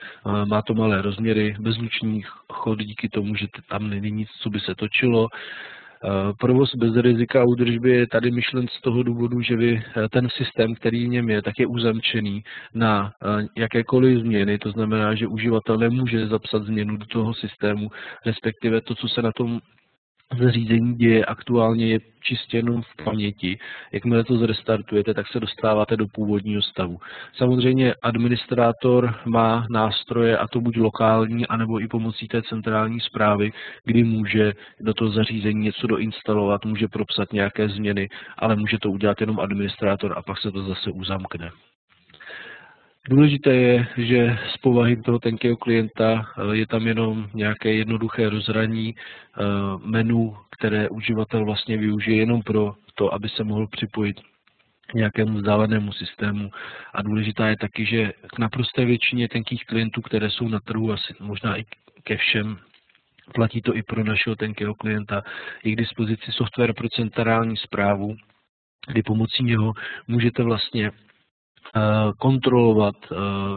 má to malé rozměry, bezlučný chod díky tomu, že tam není nic, co by se točilo. Provoz bez rizika údržby je tady myšlen z toho důvodu, že vy ten systém, který v něm je, tak je uzamčený na jakékoliv změny, to znamená, že uživatel nemůže zapsat změnu do toho systému, respektive to, co se na tom zařízení děje aktuálně, je čistě jenom v paměti. Jakmile to zrestartujete, tak se dostáváte do původního stavu. Samozřejmě administrátor má nástroje, a to buď lokální, anebo i pomocí té centrální správy, kdy může do toho zařízení něco doinstalovat, může propsat nějaké změny, ale může to udělat jenom administrátor a pak se to zase uzamkne. Důležité je, že z povahy toho tenkého klienta je tam jenom nějaké jednoduché rozhraní menu, které uživatel vlastně využije jenom pro to, aby se mohl připojit k nějakému vzdálenému systému. A důležitá je taky, že k naprosté většině tenkých klientů, které jsou na trhu, asi možná i ke všem, platí to i pro našeho tenkého klienta, je k dispozici software pro centrální správu, kdy pomocí něho můžete vlastně kontrolovat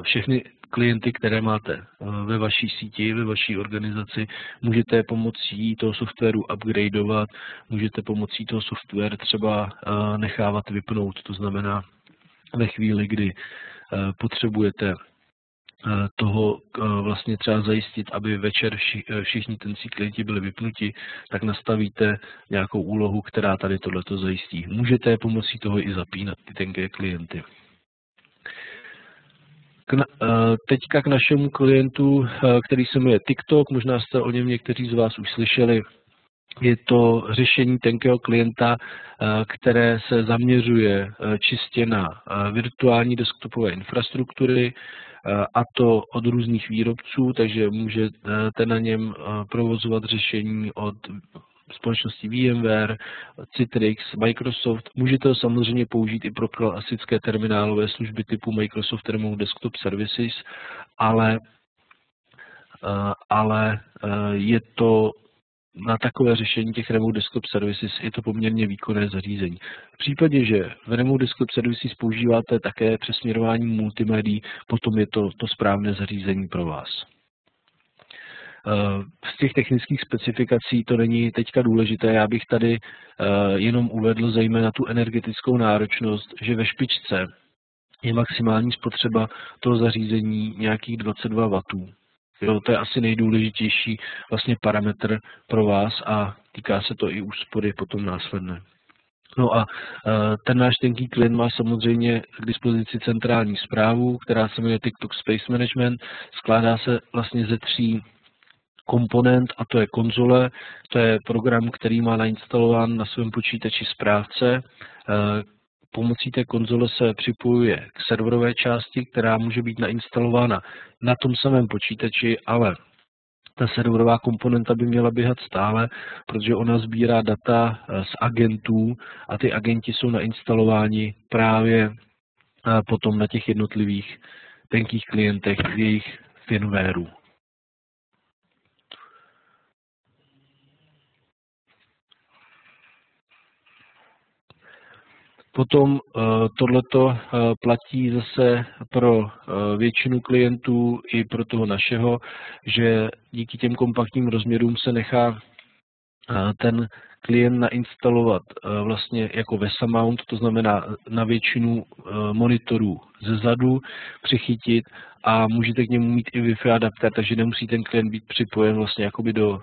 všechny klienty, které máte ve vaší síti, ve vaší organizaci. Můžete pomocí toho softwaru upgradeovat, můžete pomocí toho softwaru třeba nechávat vypnout, to znamená ve chvíli, kdy potřebujete toho vlastně třeba zajistit, aby večer všichni tencí klienti byli vypnuti, tak nastavíte nějakou úlohu, která tady tohleto zajistí. Můžete pomocí toho i zapínat ty tenké klienty. Teďka k našemu klientu, který se jmenuje TikTok, možná jste o něm někteří z vás už slyšeli. Je to řešení tenkého klienta, které se zaměřuje čistě na virtuální desktopové infrastruktury, a to od různých výrobců, takže můžete na něm provozovat řešení od společnosti VMware, Citrix, Microsoft. Můžete ho samozřejmě použít i pro klasické terminálové služby typu Microsoft Remote Desktop Services, ale, ale je to na takové řešení těch Remote Desktop Services je to poměrně výkonné zařízení. V případě, že v Remote Desktop Services používáte také přesměrování multimédií, potom je to to správné zařízení pro vás. Z těch technických specifikací to není teďka důležité, já bych tady jenom uvedl zejména tu energetickou náročnost, že ve špičce je maximální spotřeba toho zařízení nějakých dvacet dva wattů. Jo, to je asi nejdůležitější vlastně parametr pro vás a týká se to i úspory potom následné. No a ten náš tenký klient má samozřejmě k dispozici centrální správu, která se jmenuje TikTok Space Management, skládá se vlastně ze tří komponent, a to je konzole, to je program, který má nainstalován na svém počítači správce. Pomocí té konzole se připojuje k serverové části, která může být nainstalována na tom samém počítači, ale ta serverová komponenta by měla běhat stále, protože ona sbírá data z agentů a ty agenti jsou nainstalováni právě potom na těch jednotlivých tenkých klientech jejich firmwareů. Potom tohleto platí zase pro většinu klientů i pro toho našeho, že díky těm kompaktním rozměrům se nechá ten klient nainstalovat vlastně jako VESA mount, to znamená na většinu monitorů ze zadu přichytit a můžete k němu mít i Wi-Fi adapter, takže nemusí ten klient být připojen vlastně jakoby do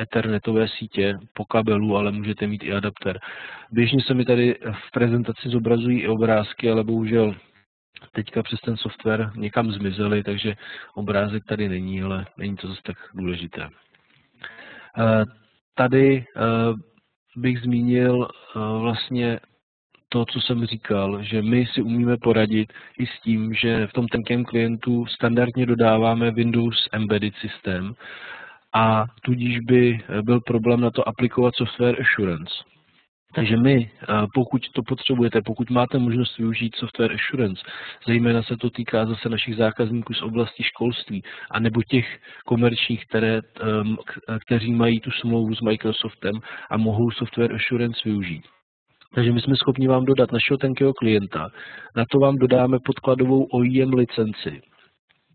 ethernetové sítě po kabelu, ale můžete mít i adapter. Běžně se mi tady v prezentaci zobrazují i obrázky, ale bohužel teďka přes ten software někam zmizely, takže obrázek tady není, ale není to zase tak důležité. Tady bych zmínil vlastně to, co jsem říkal, že my si umíme poradit i s tím, že v tom tenkém klientu standardně dodáváme Windows Embedded systém a tudíž by byl problém na to aplikovat software assurance. Takže my, pokud to potřebujete, pokud máte možnost využít software assurance, zejména se to týká zase našich zákazníků z oblasti školství, anebo těch komerčních, které, kteří mají tu smlouvu s Microsoftem a mohou software assurance využít. Takže my jsme schopni vám dodat našeho tenkého klienta, na to vám dodáme podkladovou O I M licenci,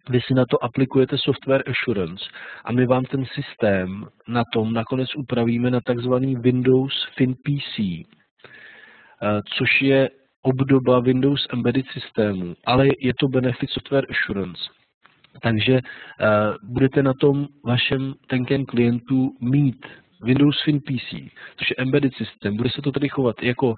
vy si na to aplikujete software assurance a my vám ten systém na tom nakonec upravíme na takzvaný Windows FinPC, což je obdoba Windows Embedded systému, ale je to benefit software assurance. Takže budete na tom vašem tenkém klientu mít Windows FinPC, což je embedded systém, bude se to tedy chovat jako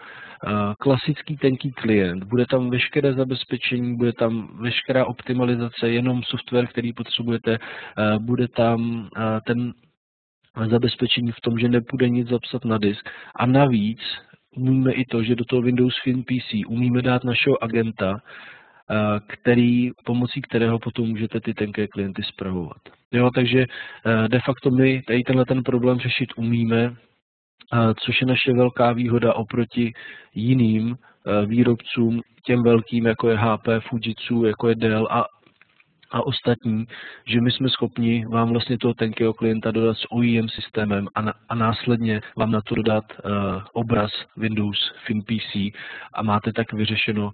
klasický tenký klient, bude tam veškeré zabezpečení, bude tam veškerá optimalizace, jenom software, který potřebujete, bude tam ten zabezpečení v tom, že nepůjde nic zapsat na disk a navíc umíme i to, že do toho Windows FinPC umíme dát našeho agenta, který, pomocí kterého potom můžete ty tenké klienty spravovat. Jo, takže de facto my tady tenhle ten problém řešit umíme, což je naše velká výhoda oproti jiným výrobcům, těm velkým, jako je H P, Fujitsu, jako je Dell a, a ostatní, že my jsme schopni vám vlastně toho tenkého klienta dodat s O E M systémem a, na, a následně vám na to dodat uh, obraz Windows FinPC a máte tak vyřešeno uh,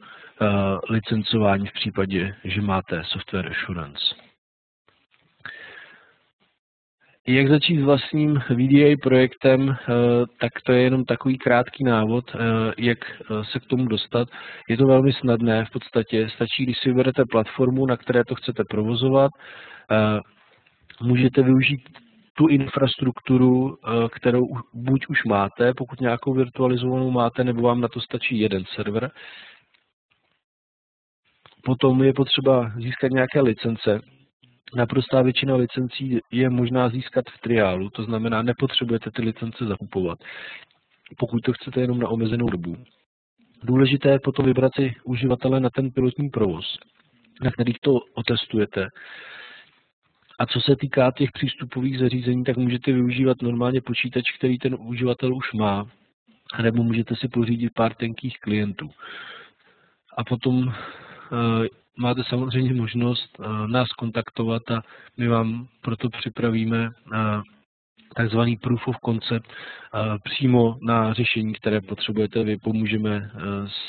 licencování v případě, že máte software assurance. Jak začít s vlastním V D I projektem, tak to je jenom takový krátký návod, jak se k tomu dostat. Je to velmi snadné, v podstatě stačí, když si vyberete platformu, na které to chcete provozovat. Můžete využít tu infrastrukturu, kterou buď už máte, pokud nějakou virtualizovanou máte, nebo vám na to stačí jeden server. Potom je potřeba získat nějaké licence. Naprostá většina licencí je možná získat v triálu, to znamená, nepotřebujete ty licence zakupovat, pokud to chcete jenom na omezenou dobu. Důležité je potom vybrat si uživatele na ten pilotní provoz, na kterých to otestujete. A co se týká těch přístupových zařízení, tak můžete využívat normálně počítač, který ten uživatel už má, nebo můžete si pořídit pár tenkých klientů. A potom máte samozřejmě možnost nás kontaktovat a my vám proto připravíme takzvaný proof of concept přímo na řešení, které potřebujete. Vy pomůžeme s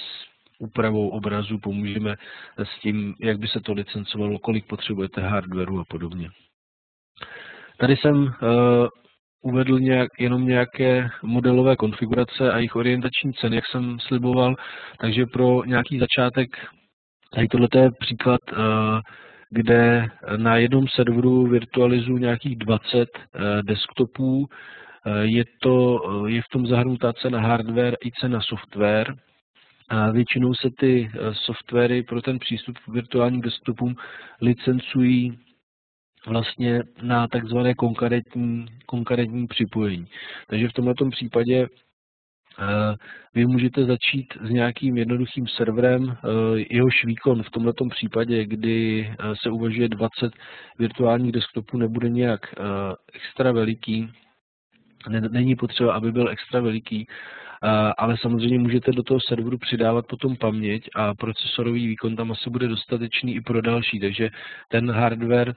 úpravou obrazu, pomůžeme s tím, jak by se to licencovalo, kolik potřebujete hardwaru a podobně. Tady jsem uvedl nějak, jenom nějaké modelové konfigurace a jejich orientační ceny, jak jsem sliboval, takže pro nějaký začátek. Tady tohle je příklad, kde na jednom serveru virtualizuji nějakých dvacet desktopů. Je, to, je v tom zahrnutá cena hardware i cena software. Většinou se ty softwary pro ten přístup k virtuálním desktopům licencují vlastně na takzvané konkrétní, konkrétní připojení. Takže v tomto případě vy můžete začít s nějakým jednoduchým serverem, jehož výkon v tomto případě, kdy se uvažuje dvacet virtuálních desktopů, nebude nějak extra veliký, není potřeba, aby byl extra veliký, ale samozřejmě můžete do toho serveru přidávat potom paměť a procesorový výkon tam asi bude dostatečný i pro další, takže ten hardware,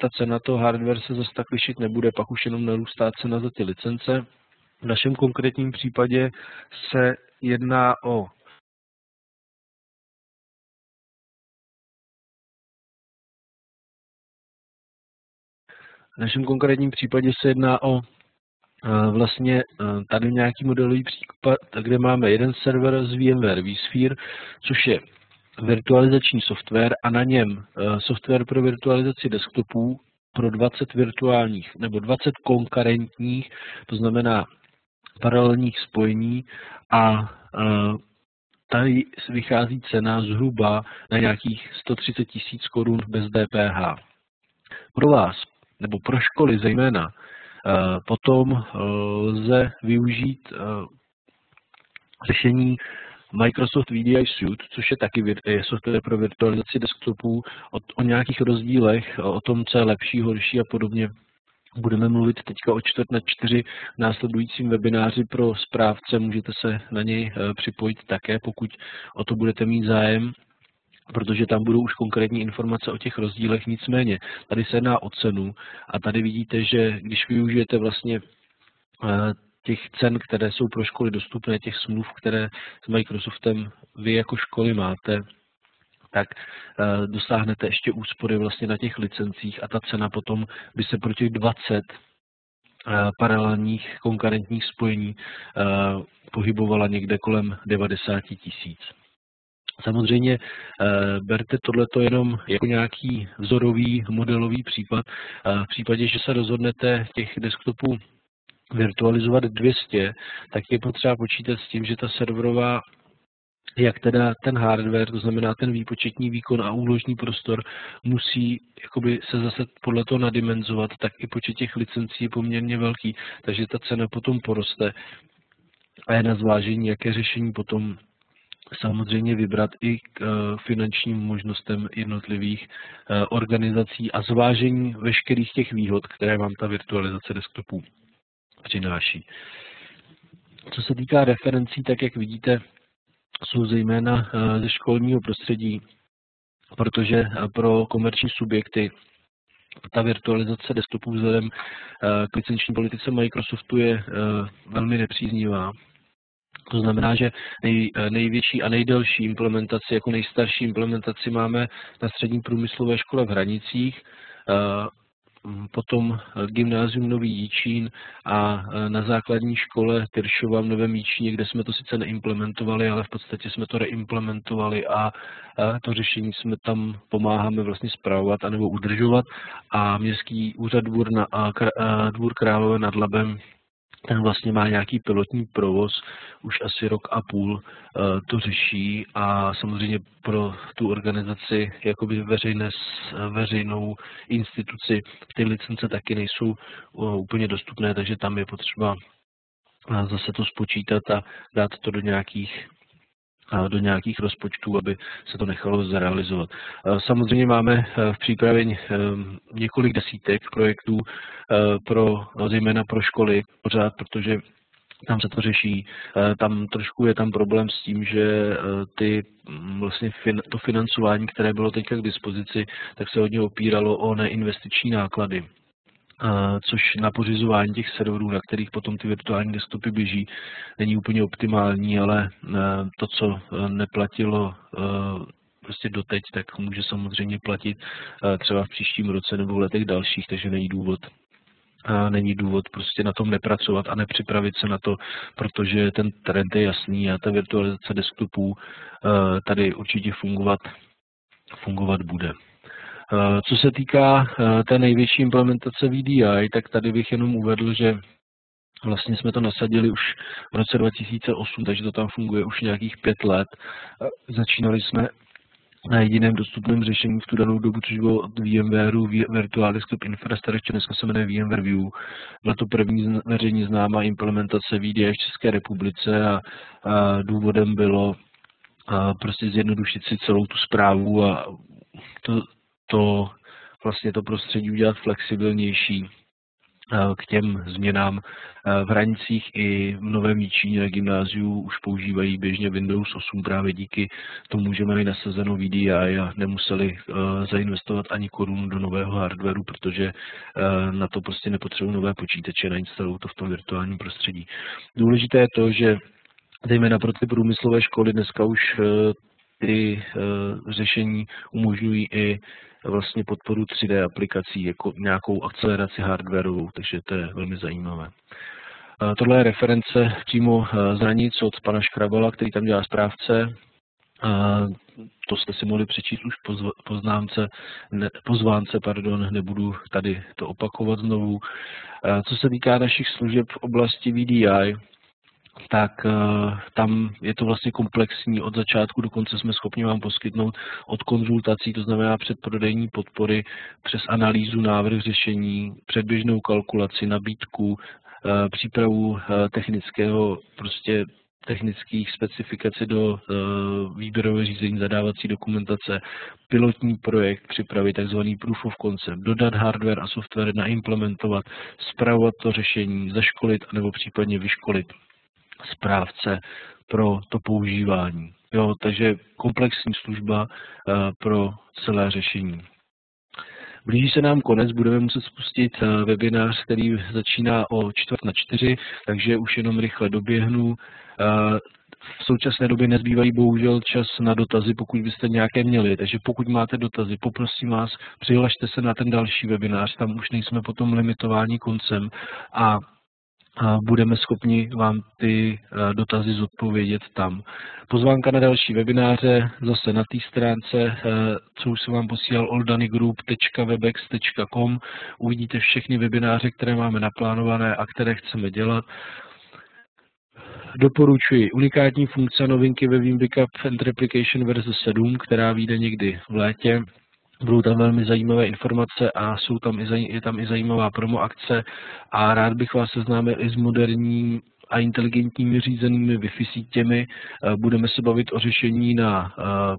ta cena toho hardware se zase tak lišit nebude, pak už jenom narůstá cena za ty licence. V našem konkrétním případě se jedná o v našem konkrétním případě se jedná o vlastně tady nějaký modelový případ, kde máme jeden server z VMware vSphere, což je virtualizační software a na něm software pro virtualizaci desktopů pro dvacet virtuálních nebo dvacet konkurentních, to znamená paralelních spojení a tady vychází cena zhruba na nějakých sto třicet tisíc korun bez D P H. Pro vás, nebo pro školy zejména, potom lze využít řešení Microsoft V D I Suite, což je taky je software pro virtualizaci desktopů, o, o nějakých rozdílech, o tom, co je lepší, horší a podobně. Budeme mluvit teďka o čtvrt na čtyři v následujícím webináři pro správce, můžete se na něj připojit také, pokud o to budete mít zájem, protože tam budou už konkrétní informace o těch rozdílech, nicméně tady se jedná o cenu a tady vidíte, že když využijete vlastně těch cen, které jsou pro školy dostupné, těch smluv, které s Microsoftem vy jako školy máte, tak dosáhnete ještě úspory vlastně na těch licencích a ta cena potom by se pro těch dvacet paralelních konkurentních spojení pohybovala někde kolem devadesát tisíc. Samozřejmě berte tohleto jenom jako nějaký vzorový, modelový případ. V případě, že se rozhodnete těch desktopů virtualizovat dvě stě, tak je potřeba počítat s tím, že ta serverová, jak teda ten hardware, to znamená ten výpočetní výkon a úložní prostor, musí jakoby se zase podle toho nadimenzovat, tak i počet těch licencí je poměrně velký, takže ta cena potom poroste a je na zvážení, jaké řešení potom samozřejmě vybrat i k finančním možnostem jednotlivých organizací a zvážení veškerých těch výhod, které vám ta virtualizace desktopů přináší. Co se týká referencí, tak jak vidíte, jsou zejména ze školního prostředí, protože pro komerční subjekty ta virtualizace desktopů vzhledem k licenční politice Microsoftu je velmi nepříznivá. To znamená, že největší a nejdelší implementaci, jako nejstarší implementaci máme na Střední průmyslové škole v Hranicích, potom Gymnázium Nový Jičín a na Základní škole Tyršova v Novém Jičíně, kde jsme to sice neimplementovali, ale v podstatě jsme to reimplementovali a to řešení jsme tam pomáháme vlastně spravovat anebo udržovat. A Městský úřad Dvůr, na, Dvůr Králové nad Labem, ten vlastně má nějaký pilotní provoz, už asi rok a půl to řeší a samozřejmě pro tu organizaci, jakoby veřejné, veřejnou instituci, ty licence taky nejsou úplně dostupné, takže tam je potřeba zase to spočítat a dát to do nějakých do nějakých rozpočtů, aby se to nechalo zrealizovat. Samozřejmě máme v přípravě několik desítek projektů pro, zejména pro školy pořád, protože tam se to řeší. Tam trošku je tam problém s tím, že ty, vlastně fin, to financování, které bylo teďka k dispozici, tak se hodně opíralo o neinvestiční náklady, což na pořizování těch serverů, na kterých potom ty virtuální desktopy běží, není úplně optimální, ale to, co neplatilo prostě doteď, tak může samozřejmě platit třeba v příštím roce nebo v letech dalších, takže není důvod, není důvod prostě na tom nepracovat a nepřipravit se na to, protože ten trend je jasný a ta virtualizace desktopů tady určitě fungovat, fungovat bude. Co se týká té největší implementace V D I, tak tady bych jenom uvedl, že vlastně jsme to nasadili už v roce dva tisíce osm, takže to tam funguje už nějakých pět let. Začínali jsme na jediném dostupném řešení v tu danou dobu, což bylo od VMwareu Virtual Desktop Infrastructure, dneska se jmenuje VMware View. Byla to první veřejně známá implementace V D I v České republice a důvodem bylo prostě zjednodušit si celou tu zprávu a to to vlastně to prostředí udělat flexibilnější k těm změnám. V Hranicích i v Novém Jičíně na gymnáziu už používají běžně Windows osm, právě díky tomu, že mají nasazeno V D I a nemuseli zainvestovat ani korunu do nového hardwaru, protože na to prostě nepotřebují nové počítače, nainstalují to v tom virtuálním prostředí. Důležité je to, že zejména pro ty průmyslové školy dneska už ty řešení umožňují i vlastně podporu tří dé aplikací jako nějakou akceleraci hardwareovou, takže to je velmi zajímavé. Tohle je reference přímo z Hranic od pana Škrabala, který tam dělá správce. To jste si mohli přečíst už poznámce, ne, pozvánce, pardon, nebudu tady to opakovat znovu. Co se týká našich služeb v oblasti V D I, tak tam je to vlastně komplexní. Od začátku do konce jsme schopni vám poskytnout od konzultací, to znamená předprodejní podpory, přes analýzu návrh řešení, předběžnou kalkulaci, nabídku, přípravu technického, prostě technických specifikací do výběrového řízení, zadávací dokumentace, pilotní projekt, připravit tzv. proof of concept, dodat hardware a software, naimplementovat, spravovat to řešení, zaškolit nebo případně vyškolit správce pro to používání. Jo, takže komplexní služba pro celé řešení. Blíží se nám konec, budeme muset spustit webinář, který začíná o čtvrt na čtyři, takže už jenom rychle doběhnu. V současné době nezbývají bohužel čas na dotazy, pokud byste nějaké měli. Takže pokud máte dotazy, poprosím vás, přihlašte se na ten další webinář, tam už nejsme potom limitováni koncem a budeme schopni vám ty dotazy zodpovědět tam. Pozvánka na další webináře zase na té stránce, co už jsem vám posílal, oldany group tečka webex tečka com. Uvidíte všechny webináře, které máme naplánované a které chceme dělat. Doporučuji unikátní funkce novinky ve Veeam Backup and Replication verze sedm, která vyjde někdy v létě. Budou tam velmi zajímavé informace a jsou tam i, je tam i zajímavá promo akce a rád bych vás seznámil i s moderními a inteligentními řízenými Wi-Fi sítěmi. Budeme se bavit o řešení na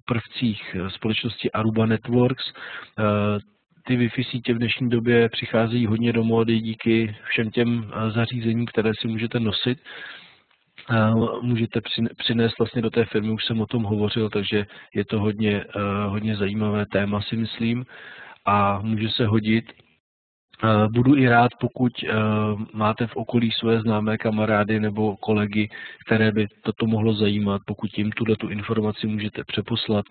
prvcích společnosti Aruba Networks. Ty Wi-Fi sítě v dnešní době přicházejí hodně do módy díky všem těm zařízením, které si můžete nosit. Můžete přinést vlastně do té firmy, už jsem o tom hovořil, takže je to hodně, hodně zajímavé téma, si myslím, a může se hodit. Budu i rád, pokud máte v okolí své známé kamarády nebo kolegy, které by toto mohlo zajímat, pokud jim tuto informaci můžete přeposlat.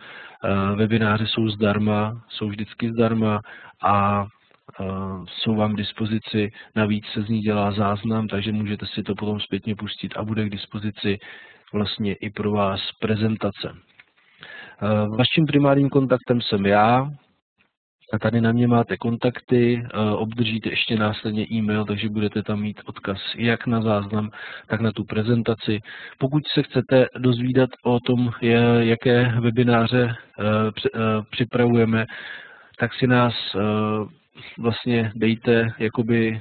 Webináře jsou zdarma, jsou vždycky zdarma a jsou vám k dispozici, navíc se z ní dělá záznam, takže můžete si to potom zpětně pustit a bude k dispozici vlastně i pro vás prezentace. Vaším primárním kontaktem jsem já a tady na mě máte kontakty, obdržíte ještě následně e-mail, takže budete tam mít odkaz jak na záznam, tak na tu prezentaci. Pokud se chcete dozvídat o tom, jaké webináře připravujeme, tak si nás vlastně dejte, jakoby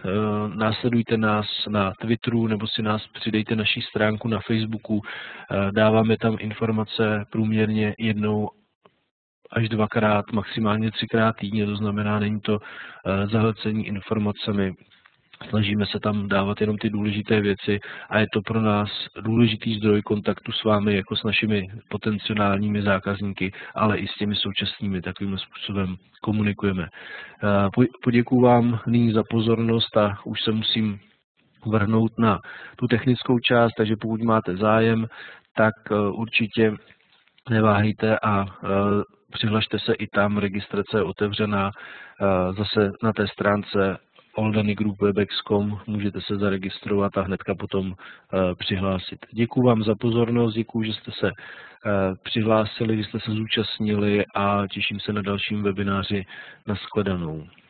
následujte nás na Twitteru nebo si nás přidejte naší stránku na Facebooku. Dáváme tam informace průměrně jednou až dvakrát, maximálně třikrát týdně, to znamená, není to zahlcení informacemi. Snažíme se tam dávat jenom ty důležité věci a je to pro nás důležitý zdroj kontaktu s vámi, jako s našimi potenciálními zákazníky, ale i s těmi současnými, takovým způsobem komunikujeme. Poděkuji vám nyní za pozornost a už se musím vrhnout na tu technickou část, takže pokud máte zájem, tak určitě neváhejte a přihlašte se i tam, registrace je otevřená zase na té stránce oldany group webex tečka com, můžete se zaregistrovat a hnedka potom přihlásit. Děkuji vám za pozornost, děkuji, že jste se přihlásili, že jste se zúčastnili a těším se na dalším webináři. Na shledanou.